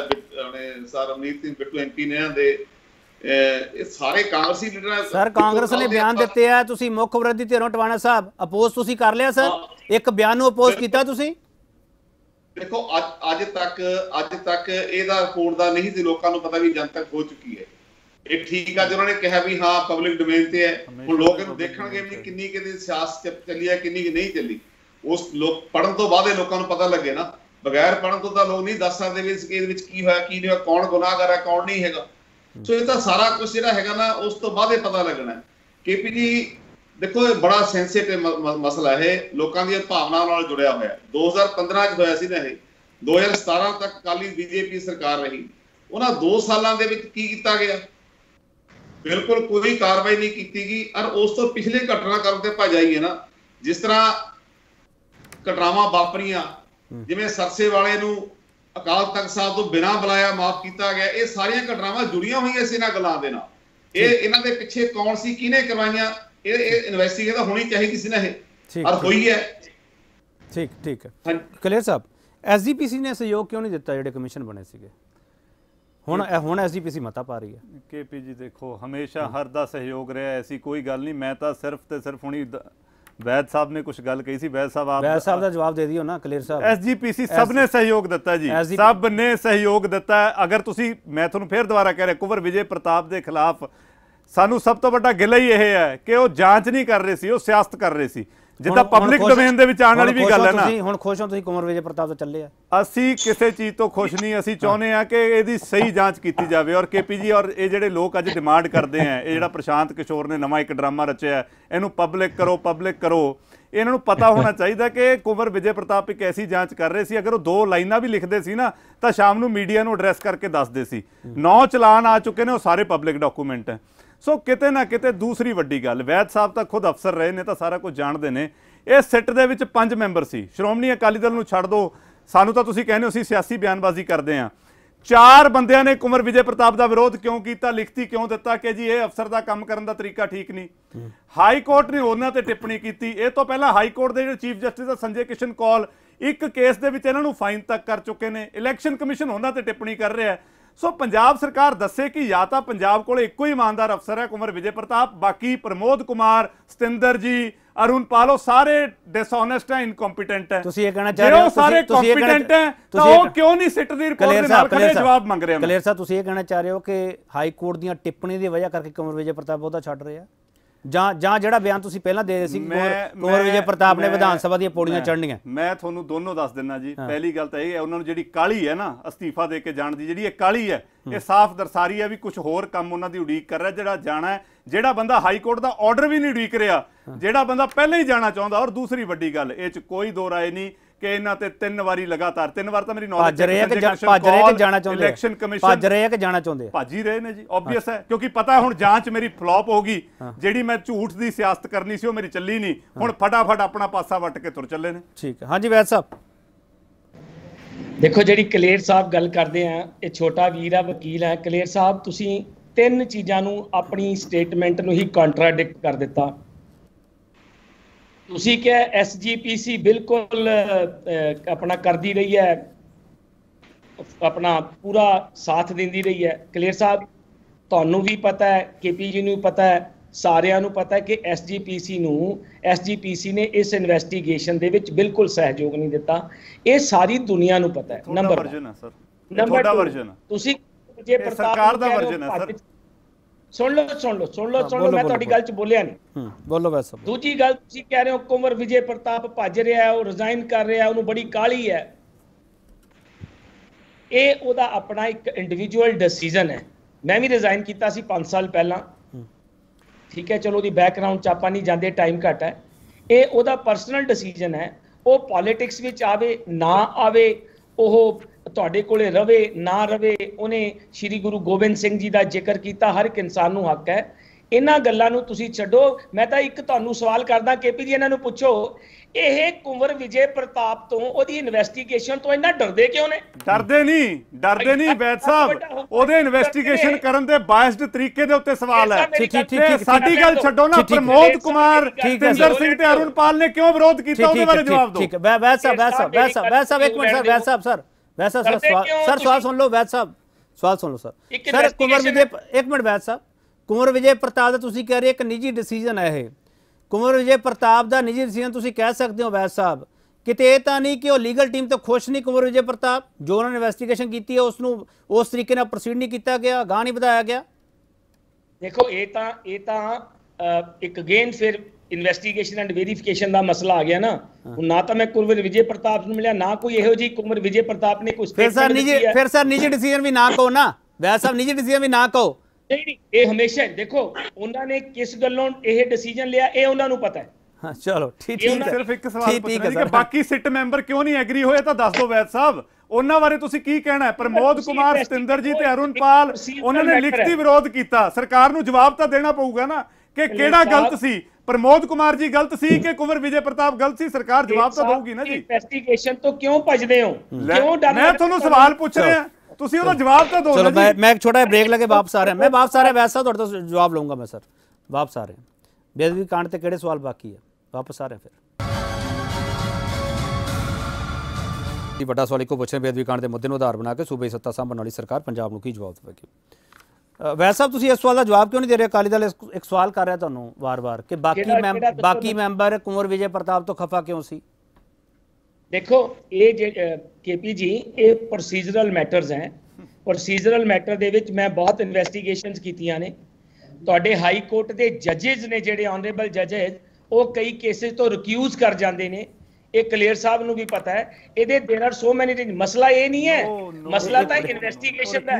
बिट, बिट, रवनीत सिंह बिट्टू एम पी ने सारे कांग्रेसी लीडर सर कांग्रेस ने बयान ਦਿੱਤੇ ਆ ਤੁਸੀਂ ਮੁੱਖ ਵਿਰੋਧੀ ਧਿਰੋਂ ਟਵਾਣਾ ਸਾਹਿਬ ਅਪੋਜ਼ ਤੁਸੀਂ ਕਰ ਲਿਆ ਸਰ ਇੱਕ ਬਿਆਨ ਨੂੰ ਅਪੋਜ਼ ਕੀਤਾ ਤੁਸੀਂ ਦੇਖੋ ਅੱਜ ਤੱਕ ਅੱਜ ਤੱਕ ਇਹਦਾ ਰਿਪੋਰਟ ਦਾ ਨਹੀਂ ਸੀ ਲੋਕਾਂ ਨੂੰ ਪਤਾ ਵੀ ਜਨਤਕ ਹੋ ਚੁੱਕੀ ਹੈ ਇਹ ਠੀਕ ਆ ਜਿਹਨਾਂ ਨੇ ਕਿਹਾ ਵੀ ਹਾਂ ਪਬਲਿਕ ਡੋਮੇਨ ਤੇ ਹੈ ਹੁਣ ਲੋਕ ਇਹਨੂੰ ਦੇਖਣਗੇ ਵੀ ਕਿੰਨੀ ਕਿਤੇ ਸਿਆਸਤ ਚੱਲੀ ਹੈ ਕਿੰਨੀ ਨਹੀਂ ਚੱਲੀ ਉਸ ਲੋਕ ਪੜਨ ਤੋਂ ਬਾਅਦ ਇਹ ਲੋਕਾਂ ਨੂੰ ਪਤਾ ਲੱਗੇ ਨਾ ਬਗੈਰ ਪੜਨ ਤੋਂ ਤਾਂ ਲੋਕ ਨਹੀਂ ਦੱਸ ਸਕਦੇ ਵੀ ਇਸ ਕੇਸ ਵਿੱਚ ਕੀ ਹੋਇਆ ਕੀ ਨਹੀਂ ਹੋਇਆ ਕੌਣ ਗੁਨਾਹਗਰ ਹੈ ਕੌਣ ਨਹੀਂ ਹੈਗਾ ਸੋ ਇਹ ਤਾਂ ਸਾਰਾ ਕੁਝ ਜਿਹੜਾ ਹੈਗਾ ਨਾ ਉਸ ਤੋਂ ਬਾਅਦ ਇਹ ਪਤਾ ਲੱਗਣਾ ਕੇ ਪੀ ਜੀ ਦੇਖੋ ਇਹ ਬੜਾ ਸੈਂਸਿਟਿਵ ਮਸਲਾ ਹੈ ਲੋਕਾਂ ਦੀਆਂ ਭਾਵਨਾਵਾਂ ਨਾਲ ਜੁੜਿਆ ਹੋਇਆ ਦੋ ਹਜ਼ਾਰ ਪੰਦਰਾਂ ਚ ਹੋਇਆ ਸੀ ਨਾ ਇਹ ਦੋ ਹਜ਼ਾਰ ਸਤਾਰਾਂ ਤੱਕ ਕਾਲੀ ਬੀਜੇਪੀ ਸਰਕਾਰ ਰਹੀ ਉਹਨਾਂ ਦੋ ਸਾਲਾਂ ਦੇ ਵਿੱਚ ਕੀ ਕੀਤਾ ਗਿਆ ਬਿਲਕੁਲ ਕੋਈ ਕਾਰਵਾਈ ਨਹੀਂ ਕੀਤੀ ਗਈ ਔਰ ਉਸ ਤੋਂ ਪਿਛਲੇ ਘਟਨਾਕ੍ਰਮ ਤੇ ਭੱਜ ਆਈ ਹੈ ਨਾ ਜਿਸ ਤਰ੍ਹਾਂ ਘਟਨਾਵਾਂ ਵਾਪਰੀਆਂ ਜਿਵੇਂ ਸਰਸੇ ਵਾਲੇ ਨੂੰ अकाल तख्त साहब तो बिना बुलाया माफ किया गया ये सारियां घटनावां जुड़िया हुई इन गलों के नाल इन्हां दे पिछे कौन सी किने करवाइया इन्वेस्टिगेशन होनी चाहिए सी ना ये और हुई है ठीक ठीक है कलेर साहब एस जी पी सी ने सहयोग क्यों नहीं दिता जो कमीशन बने सीगे हुण हुण एस जी पी सी मता पा रही है के पी जी देखो हमेशा हर दा सहयोग रहा ऐसी कोई गल नहीं मैं तो सिर्फ तो सिर्फ हुणी वैद साहब ने कुछ गल कही सी वैद साहब आप वैद साहब दा जवाब दे दियो ना कलेर साहब एसजीपीसी सब ने सहयोग दिता जी सब ने सहयोग दिता अगर तुसी मैं तुहानूं फिर दोबारा कह रहा कुंवर विजय प्रताप के खिलाफ सानू सब तो वड्डा गिला ही यह है कि वह जांच नहीं कर रहे सी वह सियासत कर रहे सी जिद्दां पब्लिक डोमेन दे विच आउण वाली भी गल है ना हुण खुश हो तुसी कुंवर विजय प्रताप तो चले आ असीं किसी चीज़ तो खुश नहीं असीं चाहुंदे आ कि इहदी सही जांच कीती जावे और के पी जी और ये जिहड़े लोग अज डिमांड करते हैं ये जिहड़ा प्रशांत किशोर ने नवा एक ड्रामा रचिया इहनूं पब्लिक करो पब्लिक करो इन्हों पता होना चाहिए कि कुंवर विजय प्रताप एक ऐसी जांच कर रहे सी अगर वो दो लाइना भी लिखते सी ना तो शाम नूं मीडिया नूं एड्रैस करके दसदे सी नौ चलान आ चुके ने वो सारे पब्लिक डॉकूमेंट हैं सो किते ना किते दूसरी वड्डी गल वैद साहब तो खुद अफसर रहे ने तो सारा कुछ जानते हैं इस सिट दे विच पंज मैंबर सी श्रोमणी अकाली दल नूं छड़ दो सानूं तां तुसीं कहंदे हो असीं सियासी बयानबाजी करते हैं चार बंदियां ने कुंवर विजय प्रताप का विरोध क्यों किया लिखती क्यों दिता कि जी ये अफसर का काम करने का तरीका ठीक नहीं हाई कोर्ट ने उन्होंने ते टिप्पणी की ये तो पहला हाई कोर्ट के जो चीफ जस्टिस संजय किशन कौल एक केस के विच इन्हां नूं फाइन तक कर चुके हैं इलैक्शन कमीशन उन्होंने ते टिप्पणी कर रहा है सो पंजाब सरकार दसे कि या तो पंजाब कोल इक्को ही ईमानदार अफसर है कुंवर विजय प्रताप बाकी प्रमोद कुमार सतिंदर जी अरुण पालो सारे डिसऑनेस्ट हैं इनकॉम्पिटेंट हैं तुसी ये कहना चाह रहे हो सारे कॉम्पिटेंट हैं तो वो क्यों नहीं सिट दी रिपोर्ट दे नाल खड़े जवाब मंग रहे हैं कलेर साहब तुसी ये कहना चाह रहे हो कि हाई कोर्ट दी टिप्पणी दी वजह करके कुंवर विजय प्रताप ओहदा छड्ड रहे हैं ਜਾਂ ਜਾਂ ਜਿਹੜਾ ਬਿਆਨ ਤੁਸੀਂ ਪਹਿਲਾਂ ਦੇ ਰਹੇ ਸੀ ਕੁੰਵਰ ਵਿਜੇ ਪ੍ਰਤਾਪ ਨੇ ਵਿਧਾਨ ਸਭਾ ਦੀਆਂ ਪੌੜੀਆਂ ਚੜ੍ਹਨੀਆਂ ਮੈਂ ਤੁਹਾਨੂੰ ਦੋਨੋਂ ਦੱਸ ਦਿੰਨਾ ਜੀ ਪਹਿਲੀ ਗੱਲ ਤਾਂ ਇਹ ਹੈ ਉਹਨਾਂ ਨੂੰ ਜਿਹੜੀ ਕਾਲੀ ਹੈ ਨਾ ਅਸਤੀਫਾ ਦੇ ਕੇ ਜਾਣ ਦੀ ਜਿਹੜੀ ਇਹ ਕਾਲੀ ਹੈ ਇਹ ਸਾਫ਼ ਦਰਸਾਰੀ ਹੈ ਵੀ ਕੁਝ ਹੋਰ ਕੰਮ ਉਹਨਾਂ ਦੀ ਉਡੀਕ ਕਰ ਰਿਹਾ ਜਿਹੜਾ ਜਾਣਾ ਜਿਹੜਾ ਬੰਦਾ ਹਾਈ ਕੋਰਟ ਦਾ ਆਰਡਰ ਵੀ ਨਹੀਂ ਉਡੀਕ ਰਿਹਾ ਜਿਹੜਾ ਬੰਦਾ ਪਹਿਲਾਂ ਹੀ ਜਾਣਾ ਚਾਹੁੰਦਾ ਔਰ ਦੂਸਰੀ ਵੱਡੀ ਗੱਲ ਇਹ 'ਚ ਕੋਈ ਦੋ ਰਾਏ ਨਹੀਂ ਕਿ ਇਹਨਾਂ ਤੇ ਤਿੰਨ ਵਾਰੀ ਲਗਾਤਾਰ ਤਿੰਨ ਵਾਰ ਤਾਂ ਮੇਰੀ ਨੌਲੇਜ ਭੱਜ ਰਹੇ ਕਿ ਜਾਣਾ ਚਾਹੁੰਦੇ ਇਲੈਕਸ਼ਨ ਕਮਿਸ਼ਨ ਭੱਜ ਰਹੇ ਕਿ ਜਾਣਾ ਚਾਹੁੰਦੇ ਭੱਜ ਹੀ ਰਹੇ ਨੇ ਜੀ ਆਬਵੀਅਸ ਹੈ ਕਿਉਂਕਿ ਪਤਾ ਹੁਣ ਜਾਂਚ ਮੇਰੀ ਫਲੌਪ ਹੋ ਗਈ ਜਿਹੜੀ ਮੈਂ ਝੂਠ ਦੀ ਸਿਆਸਤ ਕਰਨੀ ਸੀ ਉਹ ਮੇਰੀ ਚੱਲੀ ਨਹੀਂ ਹੁਣ ਫਟਾਫਟ ਆਪਣਾ ਪਾਸਾ ਵੱਟ ਕੇ ਤੁਰ ਚੱਲੇ ਨੇ ਠੀਕ ਹੈ ਹਾਂਜੀ ਵੈਦ ਸਾਹਿਬ ਦੇਖੋ ਜਿਹੜੀ ਕਲੇਰ ਸਾਹਿਬ ਗੱਲ ਕਰਦੇ ਆ ਇਹ ਛੋਟਾ ਵੀਰ ਆ ਵਕੀਲ ਹੈ ਕਲੇਰ ਸਾਹਿਬ ਤੁਸੀਂ ਤਿੰਨ ਚੀਜ਼ਾਂ ਨੂੰ ਆਪਣੀ ਸਟੇਟਮੈਂਟ ਨੂੰ ਹੀ ਕੰਟਰਾਡਿਕਟ ਕਰ ਦਿੱਤਾ उसी क्या एस जी पी सी बिल्कुल अपना कर दी रही है अपना पूरा साथ दी रही है कलेर साहब थानू भी पता है के पी जी नू पता है सारियां नू पता है कि एस जी पी सी नू एस जी पी सी ने इस इन्वेस्टिगेशन दे विच बिल्कुल सहयोग नहीं दिता ये सारी दुनिया नू पता है नंबर नंबर सुन लो सुन लो सुन लो सुन लो मैं तुहाडी गल च बोलिया नहीं बोलो वैसे दूजी गल तुसीं कह रहे हो कुंवर विजय प्रताप भज रहा है वो रिजाइन कर रहा है उन्होंने बड़ी काली है ये उहदा अपना एक इंडिविजुअल डिसीजन है मैं भी रिजाइन किया सी पांच साल पहला ठीक है चलो उहदी बैकग्राउंड च आपां नहीं जांदे टाइम घट है ये उहदा परसनल डिसीजन है वो पॉलीटिक्स विच आवे ना आवे ओह ਤੁਹਾਡੇ ਕੋਲੇ ਰਵੇ ਨਾ ਰਵੇ ਉਹਨੇ ਸ਼੍ਰੀ ਗੁਰੂ ਗੋਬਿੰਦ ਸਿੰਘ ਜੀ ਦਾ ਜ਼ਿਕਰ ਕੀਤਾ ਹਰ ਇੱਕ ਇਨਸਾਨ ਨੂੰ ਹੱਕ ਹੈ ਇਹਨਾਂ ਗੱਲਾਂ ਨੂੰ ਤੁਸੀਂ ਛੱਡੋ ਮੈਂ ਤਾਂ ਇੱਕ ਤੁਹਾਨੂੰ ਸਵਾਲ ਕਰਦਾ ਕੇਪੀ ਜੀ ਇਹਨਾਂ ਨੂੰ ਪੁੱਛੋ ਇਹ ਕੁੰਵਰ ਵਿਜੇ ਪ੍ਰਤਾਪ ਤੋਂ ਉਹਦੀ ਇਨਵੈਸਟੀਗੇਸ਼ਨ ਤੋਂ ਇੰਨਾ ਡਰਦੇ ਕਿਉਂ ਨੇ ਡਰਦੇ ਨਹੀਂ ਡਰਦੇ ਨਹੀਂ ਵੈਦ ਸਾਹਿਬ ਉਹਦੇ ਇਨਵੈਸਟੀਗੇਸ਼ਨ ਕਰਨ ਦੇ ਬਾਇਸਡ ਤਰੀਕੇ ਦੇ ਉੱਤੇ ਸਵਾਲ ਹੈ ਠੀਕ ਠੀਕ ਸਾਡੀ ਗੱਲ ਛੱਡੋ ਨਾ ਪ੍ਰਮੋਦ ਕੁਮਾਰ ਤਿੰਦਰ ਸਿੰਘ ਤੇ ਅਰੁਣਪਾਲ ਨੇ ਕਿਉਂ ਵਿਰੋਧ ਕੀਤਾ ਉਹਦੇ ਬਾਰੇ ਜਵਾਬ ਦਿਓ ਠੀਕ ਵੈਦ ਸਾਹਿਬ ਵੈਦ ਸਾਹਿਬ ਵੈਦ ਸਾਹਿਬ ਇੱਕ minute sir Vaid sahib sir वैसा सर सवाल सर सवाल सुन लो वैद साहब सवाल सुन लो सर। सर कुंवर विजय, एक मिनट वैद साहब, कुंवर विजय प्रताप का तुम कह रहे एक निजी डिसीजन है यह, कुंवर विजय प्रताप का निजी डिसीजन तुम कह सकते हो वैद साहब, किते यह तो नहीं कि वह लीगल टीम तो खुश नहीं कुंवर विजय प्रताप जो उन्होंने इन्वेस्टिगेशन की है उसनों उस तरीके नाल प्रोसीड नहीं किया गया, गांह नहीं बढ़ाया गया। देखो ये तो ये तो एक अगेन फिर इन्वेस्टिगेशन एंड वेरीफिकेशन का मसला आ गया ना, ना तो मैं कुंवर विजय प्रताप को मिला ना कोई यहो जी कुंवर विजय प्रताप ने कुछ। फिर सर निजी फिर सर निजी डिसीजन भी ना कहो ना वैद साहब, निजी डिसीजन भी ना कहो। नहीं नहीं ये हमेशा देखो उन्होंने किस गलों यह डिसीजन लिया ये उन्होंने पता है। हाँ, चलो ठीक है। सिर्फ एक सवाल पूछना है कि बाकी सिट मैंबर क्यों नहीं एग्री होए तो दस दो वैद साहब, उन्होंने बारे तुसी की कहना है। प्रमोद कुमार, सतिंदर जी ते अरुणपाल उन्होंने लिखती विरोध किया, सरकार नूं जवाब तो देना पऊगा ना कि केड़ा गलत सी, प्रमोद कुमार जी गलत सी कि कुंवर विजय प्रताप गलत सी, सरकार जवाब तो देगी ना जी। इन्वेस्टिगेशन तो क्यों भजदे हो, क्यों डरदे? मैं तुहानूं सवाल पूछ रहा तुसी ओहदा जवाब तो दो। चलो मैं मैं एक छोटा ब्रेक लगे वापस आ रहा, मैं वापस आ रहा वैद साहब, तुहाडे तो जवाब लऊंगा मैं सर, वापस आ रहा। बेदबी कांड ते केड़े सवाल बाकी है, वापस आ रहे हैं फिर वड्डा सवाल इको पूछ रहे हैं, बेदबी कांड के मुद्दे को आधार बना के सूबे सत्ता सामभण वाली सरकार पंजाब को की जवाब देगी। वैद साहब तुसीं इस सवाल का जवाब क्यों नहीं दे रहे? अकाली दल एक सवाल कर रहा तुहानूं वार-वार कि बाकी मैम बाकी मैंबर कुंवर विजय प्रताप तो खफा क्यों सी? देखो ये के पी जी ये प्रोसीजरल मैटरस हैं, प्रोसीजरल मैटर दे विच मैं बहुत इन्वेस्टिगेशन कीतियां ने, तुहाडे हाई कोर्ट के जजिज ने जिहड़े ऑनरेबल जजिज वो कई केसेस तो रिक्यूज कर जाते हैं, ये कलेर साहब को भी पता है। ये देर आर सो मैनी, मसला ये नहीं है, मसला तो इन्वेस्टिगेशन का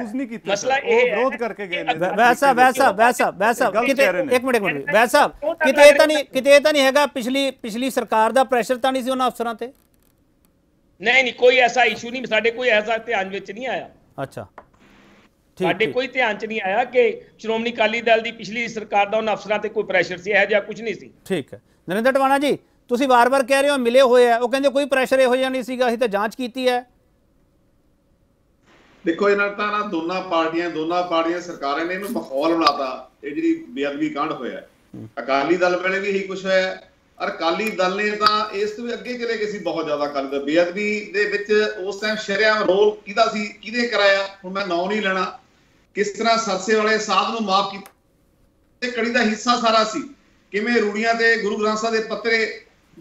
मसला ये है। वैसा वैसा वैसा वैसा किते एक मिनट एक मिनट वैद साहब किते ये तो नहीं किते ये तो नहीं है पिछली पिछली सरकार का प्रेशर तो नहीं सी उन्हां अफसरां ते? नहीं नहीं कोई ऐसा इशू नहीं, साडे कोई ऐसा ध्यान विच नहीं आया। अच्छा साडे कोई ध्यान च नहीं आया कि श्रोमणी अकाली दल की पिछली सरकार का उन्होंने अफसरों पर कोई प्रेशर से है या कुछ नहीं सी। ठीक है नरिंदर टवाना जी, तुसी बार बार कह रहे हो मिले हुए है, वो कहंदे कोई प्रेशर इहो जिहा नहीं सीगा, असीं तां जांच कीती है। देखो इन्हां तां ना दोनों पार्टियां दोनों पार्टियां सरकारां ने इहनूं माहौल बनाता, ये जिहड़ी बेअदबी कांड होया अकाली दल वेले भी यही कुछ होया, और अकाली दल ने तां इस तों अगे चले गए सी बहुत ज्यादा। अकाली दल बेअदबी दे विच उस टाइम शरेआम रोल किहदा सी, किहदे कराया हुण मैं नाम नहीं लैणा, किस तरह सरसे वाले साहब नूं माफ कीता, कड़ी दा हिस्सा सारा सी किवें रूड़ियां ते गुरु ग्रंथ साहिब दे पत्तरे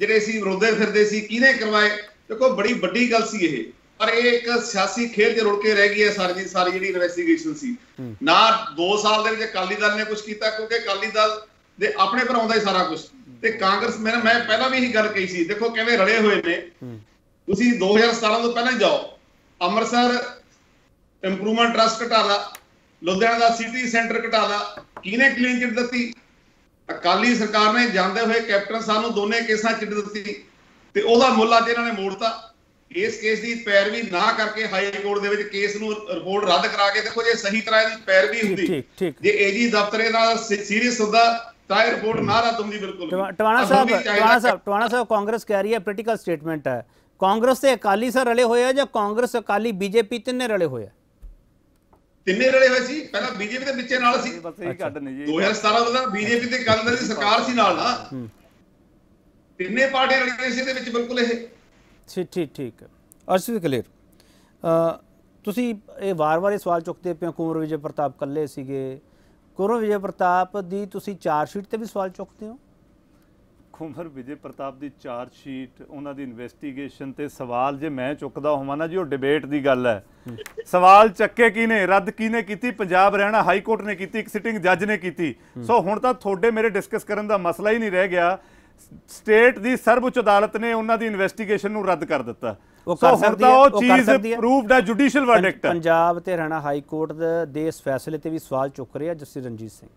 जिहड़े सी विरोधे फिरदे सी किहने करवाए। देखो बड़ी वड्डी गल सी इह, पर इह इक सियासी खेल च रुड़ के रह गई है सारी जी सारी जिहड़ी इन्वेस्टिगेशन सी ना। दो साल दे विच अकाली दल ने कुछ कीता क्योंकि अकाली दल दे अपने भरां दा ही सारा कुछ ते कांग्रेस, मैं मैं पहलां भी इही गल कही सी, देखो किवें रले होए ने। तुसीं दो हज़ार सत्रह तों पहलां जाओ, अमृतसर इंप्रूवमेंट ट्रस्ट घटाला, लुधियाना दा सिटी सेंटर घटाला, किहने क्लीन चिट दित्ती? अकाली सरकार ने जाते हुए कैप्टन साहब को दोनों केसा चिट दी ते ओहदा मुल्ला जिन्होंने मोड़ता। इस केस की पैरवी ना करके हाई कोर्ट दे विच केस नूं रिपोर्ट रद्द करा के देखो, जे सही तरह दी पैरवी हुंदी, जे एजी दफ्तर दा सीरीयस हुंदा तां ये रिपोर्ट ना रद्द हुंदी। बिल्कुल टवाना साहब टवाना साहब टवाना साहब कांग्रेस कह रही है पोलिटिकल स्टेटमेंट है, कांग्रेस ते अकाली सर रले होए या कांग्रेस अकाली बीजेपी तिन्ने रले होए? ਤਿੰਨੇ ਰਲੇ ਹੋਏ ਸੀ, ਪਹਿਲਾਂ ਬੀਜੇਪੀ ਦੇ ਵਿੱਚੇ ਨਾਲ ਸੀ, दो हज़ार सत्रह ਦਾ ਬੀਜੇਪੀ ਤੇ ਅਕਾਲੀ ਦਲ ਦੀ ਸਰਕਾਰ ਸੀ ਨਾਲ ਨਾ, ਤਿੰਨੇ ਪਾਰਟੀਆਂ ਰਲੀਆਂ ਸੀ ਇਹਦੇ ਵਿੱਚ ਬਿਲਕੁਲ। ਇਹ ਠੀਕ ਠੀਕ ਠੀਕ ਅਰਸ਼ਦੀਪ ਕਲੇਰ, ਤੁਸੀਂ ਇਹ ਵਾਰ-ਵਾਰ ਇਹ ਸਵਾਲ ਚੁੱਕਦੇ ਪਏ ਕੁੰਵਰ ਵਿਜੇ ਪ੍ਰਤਾਪ ਕੱਲੇ ਸੀਗੇ, ਕੁੰਵਰ ਵਿਜੇ ਪ੍ਰਤਾਪ ਦੀ ਤੁਸੀਂ ਚਾਰਜ ਸ਼ੀਟ ਤੇ ਵੀ ਸਵਾਲ ਚੁੱਕਦੇ ਹੋ? ਕੁੰਵਰ ਵਿਜੇ ਪ੍ਰਤਾਪ ਦੀ ਚਾਰਜ ਸ਼ੀਟ ਉਹਨਾਂ ਦੀ ਇਨਵੈਸਟੀਗੇਸ਼ਨ ਤੇ ਸਵਾਲ ਜੇ ਮੈਂ ਚੁੱਕਦਾ ਹੋਵਾਂ ਨਾ ਜੀ, ਉਹ ਡਿਬੇਟ ਦੀ ਗੱਲ ਹੈ। ਸਵਾਲ ਚੱਕੇ ਕਿਹਨੇ, ਰੱਦ ਕਿਹਨੇ ਕੀਤੀ? ਪੰਜਾਬ ਹਰਿਆਣਾ ਹਾਈ ਕੋਰਟ ਨੇ ਕੀਤੀ, ਇੱਕ ਸਿਟਿੰਗ ਜੱਜ ਨੇ ਕੀਤੀ। ਸੋ ਹੁਣ ਤਾਂ ਤੁਹਾਡੇ ਮੇਰੇ ਡਿਸਕਸ ਕਰਨ ਦਾ ਮਸਲਾ ਹੀ ਨਹੀਂ ਰਹਿ ਗਿਆ, ਸਟੇਟ ਦੀ ਸਰਵਉੱਚ ਅਦਾਲਤ ਨੇ ਉਹਨਾਂ ਦੀ ਇਨਵੈਸਟੀਗੇਸ਼ਨ ਨੂੰ ਰੱਦ ਕਰ ਦਿੱਤਾ। ਸੋ ਹੁਣ ਤਾਂ ਉਹ ਚੀਜ਼ ਪ੍ਰੂਵਡ ਹੈ, ਜੁਡੀਸ਼ੀਅਲ ਵਰਡਿਕਟ ਹੈ। ਪੰਜਾਬ ਤੇ ਹਰਿਆਣਾ ਹਾਈ ਕੋਰਟ ਦੇ ਇਸ ਫੈਸਲੇ ਤੇ ਵੀ ਸਵਾਲ ਚੁੱਕ ਰਿਹਾ ਜਸਟਿਸ ਰਣਜੀਤ ਸਿੰਘ।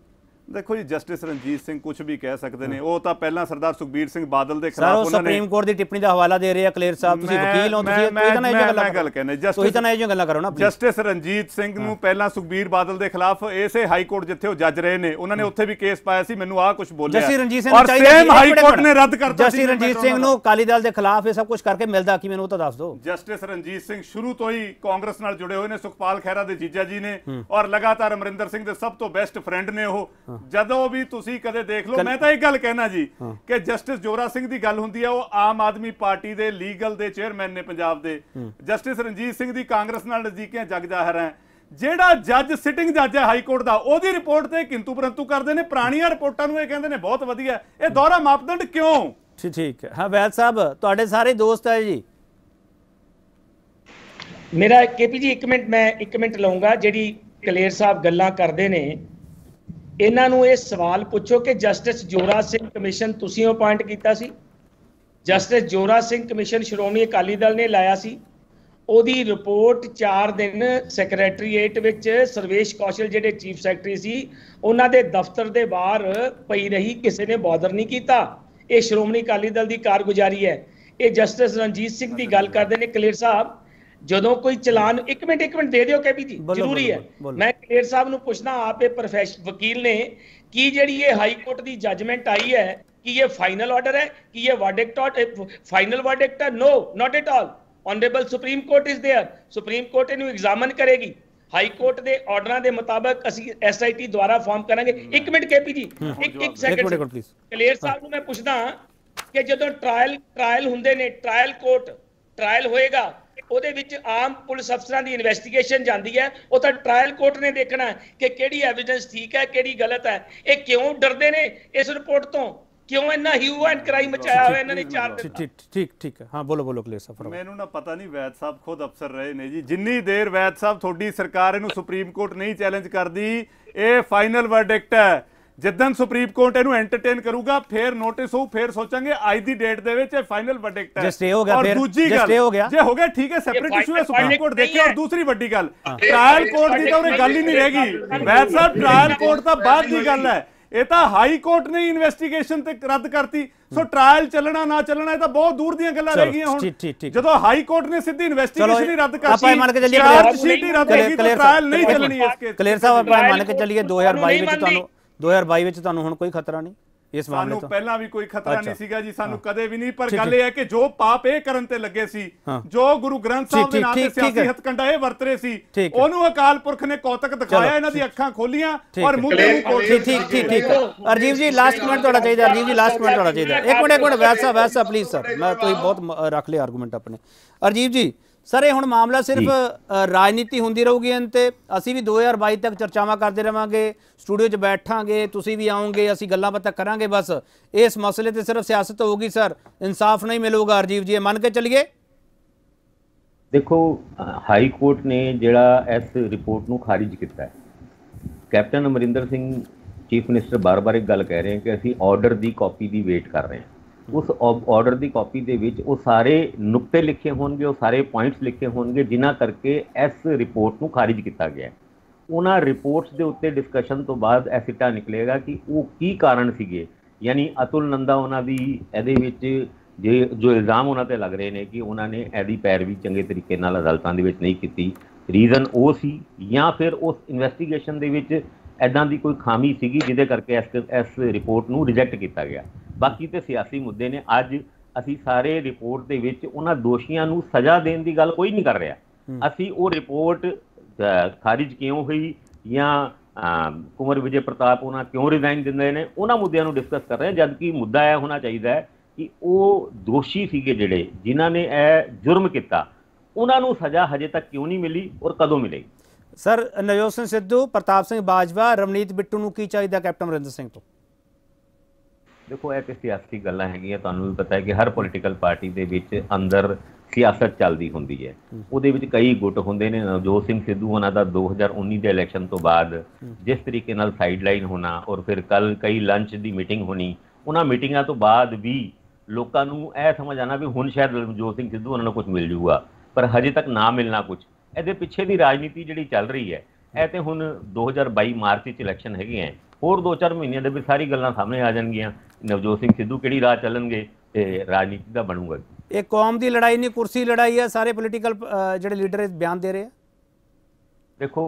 देखो जी जस्टिस रणजीत सिंह कुछ भी कह सकते हैं, वो तो पहला सरदार सुखबीर सिंह बादल के खिलाफ सुप्रीम कोर्ट की टिप्पणी का हवाला दे रहे हैं। कलेर साहब तुसी वकील हो, तुसी इतना गल कहने तुसी इतना ये गल करो ना। जस्टिस रणजीत सिंह नूं पहला सुखबीर बादल के खिलाफ इसे हाई कोर्ट जिथे वो जज रहे हैं उन्होंने उत्थे भी केस पाया सी, मैनूं आ कुछ बोलिया जस्टिस रणजीत सिंह चाहिए सेम हाई कोर्ट ने रद्द कर दिया। जस्टिस रणजीत सिंह नूं अकाली दल के खिलाफ ये सब कुछ करके मिलदा कि मैनूं तां दस दो। जस्टिस रणजीत सिंह शुरू तो ही कांग्रेस नाल जुड़े हुए ने, सुखपाल खेरा के जीजा जी ने और लगातार अमरिंदर सिंह दे सब तो बेस्ट फ्रेंड ने। ਉਹ ਜਦੋਂ ਵੀ ਤੁਸੀਂ ਕਦੇ ਦੇਖ ਲਓ, ਮੈਂ ਤਾਂ ਇਹ ਗੱਲ ਕਹਿਣਾ ਜੀ ਕਿ ਜਸਟਿਸ ਜੋਰਾ ਸਿੰਘ ਦੀ ਗੱਲ ਹੁੰਦੀ ਆ, ਉਹ ਆਮ ਆਦਮੀ ਪਾਰਟੀ ਦੇ ਲੀਗਲ ਦੇ ਚੇਅਰਮੈਨ ਨੇ ਪੰਜਾਬ ਦੇ। ਜਸਟਿਸ ਰਣਜੀਤ ਸਿੰਘ ਦੀ ਕਾਂਗਰਸ ਨਾਲ ਨਜ਼ਦੀਕੀਆਂ ਜਗ ਜ਼ਾਹਰ ਹੈ। ਜਿਹੜਾ जज सिटिंग जज है हाई कोर्ट का ਉਹਦੀ रिपोर्ट ਤੇ किंतु परंतु करते हैं, पुरानिया रिपोर्टा ये कहते हैं बहुत वधिया ये दोहरा मापदंड क्यों? ठीक ठीक हाँ वैद साहब ਤੁਹਾਡੇ सारे दोस्त है जी। मेरा के पी जी एक मिनट मैं एक मिनट लऊंगा। जी कलेर साहब गल्लां करते हैं इन्हां नूं ये सवाल पूछो कि जस्टिस जोरा सिंह कमीशन तुसीं अपॉइंट कीता सी, जस्टिस जोरा सिंह कमीशन श्रोमणी अकाली दल ने लाया सी, ਉਹਦੀ रिपोर्ट चार दिन सैक्रैटरीएट विच सर्वेश कौशल जिहड़े चीफ सैकटरी सी उन्हां दे दफ्तर के बाहर पई रही, किसी ने बॉदर नहीं किया। ये श्रोमणी अकाली दल की कारगुजारी है। ये जस्टिस रणजीत सिंह की गल करते हैं कलेर साहब, जो कोई चलान एक मिनट एक मिनट दे दियो के पी जी जरूरी है। मैं कलेर साहब नूं पुछना आप प्रोफेस वकील ने कि जिहड़ी ये हाई कोर्ट की जजमेंट आई है कि ये फाइनल ऑर्डर है कि ये वर्डिक्ट फाइनल वर्डिक्ट है? No not at all. Honourable supreme court is there, supreme court इन्हूं एग्जामिन करेगी। हाई कोर्ट के ऑर्डर के मुताबिक असीं एस आई टी द्वारा फॉर्म करांगे। एक मिनट के पी जी एक एक सैकंड कलेर साहब नूं मैं पुछदा कि जदों ट्रायल ट्रायल हुंदे ने ट्रायल कोर्ट ट्रायल होएगा ਉਹਦੇ ਵਿੱਚ ਆਮ ਪੁਲਿਸ ਅਫਸਰਾਂ ਦੀ ਇਨਵੈਸਟੀਗੇਸ਼ਨ ਜਾਂਦੀ ਹੈ, ਉਹ ਤਾਂ ਟ੍ਰਾਇਲ ਕੋਰਟ ਨੇ ਦੇਖਣਾ ਕਿ ਕਿਹੜੀ ਐਵੀਡੈਂਸ ਠੀਕ ਹੈ ਕਿਹੜੀ ਗਲਤ ਹੈ। ਇਹ ਕਿਉਂ ਡਰਦੇ ਨੇ ਇਸ ਰਿਪੋਰਟ ਤੋਂ? ਕਿਉਂ ਇੰਨਾ ਹਿਊ ਐਂਡ ਕ੍ਰਾਈਮ ਮਚਾਇਆ ਹੋਇਆ ਇਹਨਾਂ ਨੇ ਚਾਰ ਦਿਨ? ਠੀਕ ਠੀਕ ਠੀਕ ਹੈ ਹਾਂ ਬੋਲੋ ਬੋਲੋ ਕਲੇਰ ਸਾਹਿਬ। ਮੈਨੂੰ ਨਾ ਪਤਾ ਨਹੀਂ ਵੈਦ ਸਾਹਿਬ ਖੁਦ ਅਫਸਰ ਰਹੇ ਨੇ ਜੀ। ਜਿੰਨੀ ਦੇਰ ਵੈਦ ਸਾਹਿਬ ਤੁਹਾਡੀ ਸਰਕਾਰ ਇਹਨੂੰ ਸੁਪਰੀਮ ਕੋਰਟ ਨਹੀਂ ਚੈਲੰਜ ਕਰਦੀ ਇਹ ਫਾਈਨਲ ਵਰਡਿਕਟ ਹੈ। जिदन सुप्रीम कोर्ट इनू एंटरटेन करूगा फिर नोटिस हो फिर सोचेंगे आज दी डेट दे विच फाइनल वर्डिक्ट है। जस्ट ए हो गया और दूसरी गल जे हो गया जे हो गया ठीक है सेपरेट इशू है सुप्रीम कोर्ट देखे। और दूसरी बड़ी गल ट्रायल कोर्ट दी तां उरे गल ही नहीं रहेगी वैद साहब, ट्रायल कोर्ट दा बाद दी गल है। ये तो हाई कोर्ट ने इन्वेस्टिगेशन ते रद्द करती सो ट्रायल चलना ना चलना ये तो बहुत दूर दी गल्लां रह गईयां। हुण जदों हाई कोर्ट ने सीधी इन्वेस्टिगेशन ही रद्द करती चार्जशीट ही रद्द होगी तो ट्रायल नहीं चलनी। इस केस कलेर साहब आपां मान के चलिए दो हज़ार बाईस विच तुहानूं दो हज़ार बाई हुण कोई खतरा नहीं इस मामले तो? पहला भी कोई खतरा अच्छा। नहीं सीगा जी सानू कदे भी नहीं पर गल है कि जो पाप ए करन ते लगे सी जो गुरु ग्रंथ साहब दे नाम ते सियासी हथकंडा ए वरत रहे सी ओनू अकाल पुरख ने कौतक दिखाया इन्हां दी अखां खोलियां और मुंह ते कोट। ठीक ठीक ठीक अरजीव जी लास्ट मिनट तुहाडा चाहिए। अरजीव जी लास्ट मिनट तुहाडा चाहिए। एक मिनट एक मिनट वैसा वैसा प्लीज सर मैं तो बहुत रख लिया आर्गूमेंट अपने। अरजीव जी सर ये हुण मामला सिर्फ राजनीति हुंदी रहूगी इनते असी भी दो हज़ार बाई तक चर्चावां करते रहांगे स्टूडियो च बैठांगे तुसीं भी आओगे असी गल्लां बातां करांगे बस इस मसले ते सिर्फ सियासत होगी सर इंसाफ नहीं मिलेगा? अरजीव जी मान के चलिए देखो हाई कोर्ट ने जिहड़ा इस रिपोर्ट नूं खारिज किया captain Amarinder Singh chief minister बार बार एक गल कह रहे हैं कि असी ऑर्डर की कॉपी की वेट कर रहे हैं। उस ऑर्डर की कॉपी दे विच वो सारे नुक्ते लिखे होंगे वो सारे पॉइंट्स लिखे होंगे जिन्हां करके इस रिपोर्ट को खारिज किया गया। उन्हां रिपोर्ट्स के उत्ते डिस्कशन तो बाद सिटा निकलेगा कि वो की कारण सीगे यानी अतुल नंदा उन्हां दी इहदे विच जे जो इल्ज़ाम उन्हां ते लग रहे हैं कि उन्होंने इहदी पैरवी चंगे तरीके नाल अदालतां दे विच नहीं कीती रीज़न वो सी या फिर उस इन्वेस्टिगेशन दे विच इदां दी कोई खामी सीगी जिहदे करके इस इस रिपोर्ट नूं रिजैक्ट किया गया। बाकी तो सियासी मुद्दे ने अज असी सारे रिपोर्ट दे विच उन्हां दोषियां नूं सज़ा देण दी गल कोई नहीं कर रहा। असी वो रिपोर्ट खारिज क्यों हुई या कुंवर विजय प्रताप उन्हां क्यों रिजाइन दिंदे ने उन्हां मुद्दों नूं डिस्कस कर रहे हैं जबकि मुद्दा यह होना चाहिए कि वो दोषी सीगे जिहड़े जिन्हां ने यह जुर्म किया उन्हां नूं सज़ा हजे तक क्यों नहीं मिली और कदों मिलेगी? सर नवजोत सिंह सिद्धू, प्रताप सिंह बाजवा, रवनीत बिट्टू नूं की चाहिए कैप्टन अमरिंदर सिंह तो? देखो एक सियासी गल्लां हैगियां तुहानूं भी पता है कि हर पोलिटिकल पार्टी दे विच अंदर सियासत चलदी हुंदी है उहदे विच कई गुट हुंदे ने। नवजोत सिंह सिद्धू उन्हां दा दो हज़ार उन्नीस के इलैक्शन तो बाद जिस तरीके नाल साइडलाइन होना और फिर कल कई लंच की मीटिंग होनी उन्हां मीटिंगां तो बाद भी लोकां नूं इह समझ आना भी हुण शायद नवजोत सिंह सिद्धू उन्हां नूं कुछ मिल जूगा पर हजे तक ना मिलना कुछ इहदे पिछे दी राजनीति जिहड़ी चल रही है। ਇਹ तो हुण दो हज़ार बई मार्च इलैक्शन है होर दो चार महीनों के भी सारी गल्लां सामने आ जाएगियां। नवजोत सिंह सिद्धू किहड़ी राह चलणगे ते राजनीति दा बनूगा। एक कौम की लड़ाई नहीं कुर्सी लड़ाई है सारे पोलिटिकल जिहड़े लीडर बयान दे रहे हैं। देखो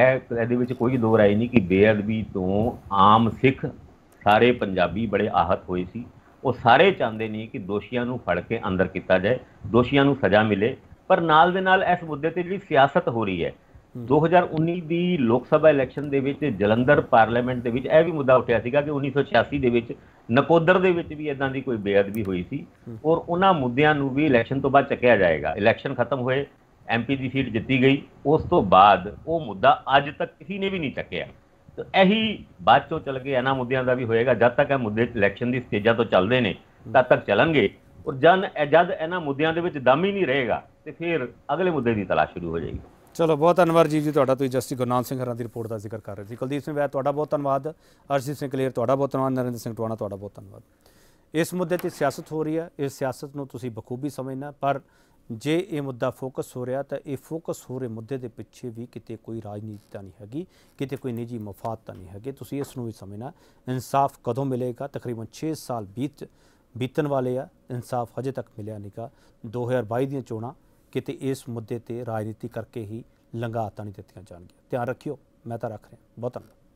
इह इहदे विच कोई दो राय नहीं कि बेअदबी तो आम सिख सारे पंजाबी बड़े आहत होए सी। वो सारे चाहते ने कि दोषियों को फड़ के अंदर किया जाए दोषियों को सज़ा मिले पर नाल दे नाल इस मुद्दे पर जिहड़ी सियासत हो रही है दो हज़ार उन्नीस की लोक सभा इलैक्शन के जलंधर पार्लीमेंट के भी मुद्दा उठाया सीगा कि उन्नीस सौ छियासी के नकोदर के भी इदां की कोई बेअदबी हुई सी और उन्हां मुद्दों नूं भी इलैक्शन तो बाद चुकया जाएगा। इलैक्शन खत्म होए ਐਮਪੀ ਦੀ ਸੀਟ ਜਿੱਤੀ ਗਈ। ਉਸ ਤੋਂ ਬਾਅਦ ਉਹ ਮੁੱਦਾ ਅੱਜ ਤੱਕ ਕਿਸੇ ਨੇ ਵੀ ਨਹੀਂ ਚੱਕਿਆ। तो यही बाद चो चल के इन्होंने मुद्दों का भी होएगा। जब तक यह मुद्दे इलैक्शन की स्टेजा तो चलते हैं तद तक चलेंगे, और जन जब इन्होंने मुद्दों के दम ही नहीं रहेगा तो फिर अगले मुद्दे की तलाश शुरू हो जाएगी। चलो बहुत धन्यवाद जी जी तुहाडा। तुसीं जस्टिस गुरनाथ सिंह रांदी की रिपोर्ट का जिक्र कर रहे थे। कुलदीप सिंह वैद तुहाडा बहुत धन्यवाद, अरशदीप सिंह कलेर तुहाडा बहुत धन्यवाद, नरिंदर सिंह टवाना तुहाडा बहुत धन्यवाद। इस मुद्दे पर सियासत हो रही है, इस सियासत नूं तुसीं बखूबी समझना, पर जे ये मुद्दा फोकस हो रहा तो ये फोकस हो रहे मुद्दे के पिछे भी कितने कोई राजनीति तो नहीं हैगी, कितने कोई निजी मफाद तो नहीं हैगे। तुसीं इसनूं भी समझना इंसाफ कदों मिलेगा। तकरीबन छे साल बीत बीतन वाले आ, इंसाफ हजे तक मिलिया नहीं गा। दो हज़ार बाई दीआं चोणां किते इस मुद्दे ते राजनीति करके ही लंघा तां नहीं दित्तियां जाणगीआं। ध्यान रखियो, मैं तां रख रहा। बहुत धन्यवाद।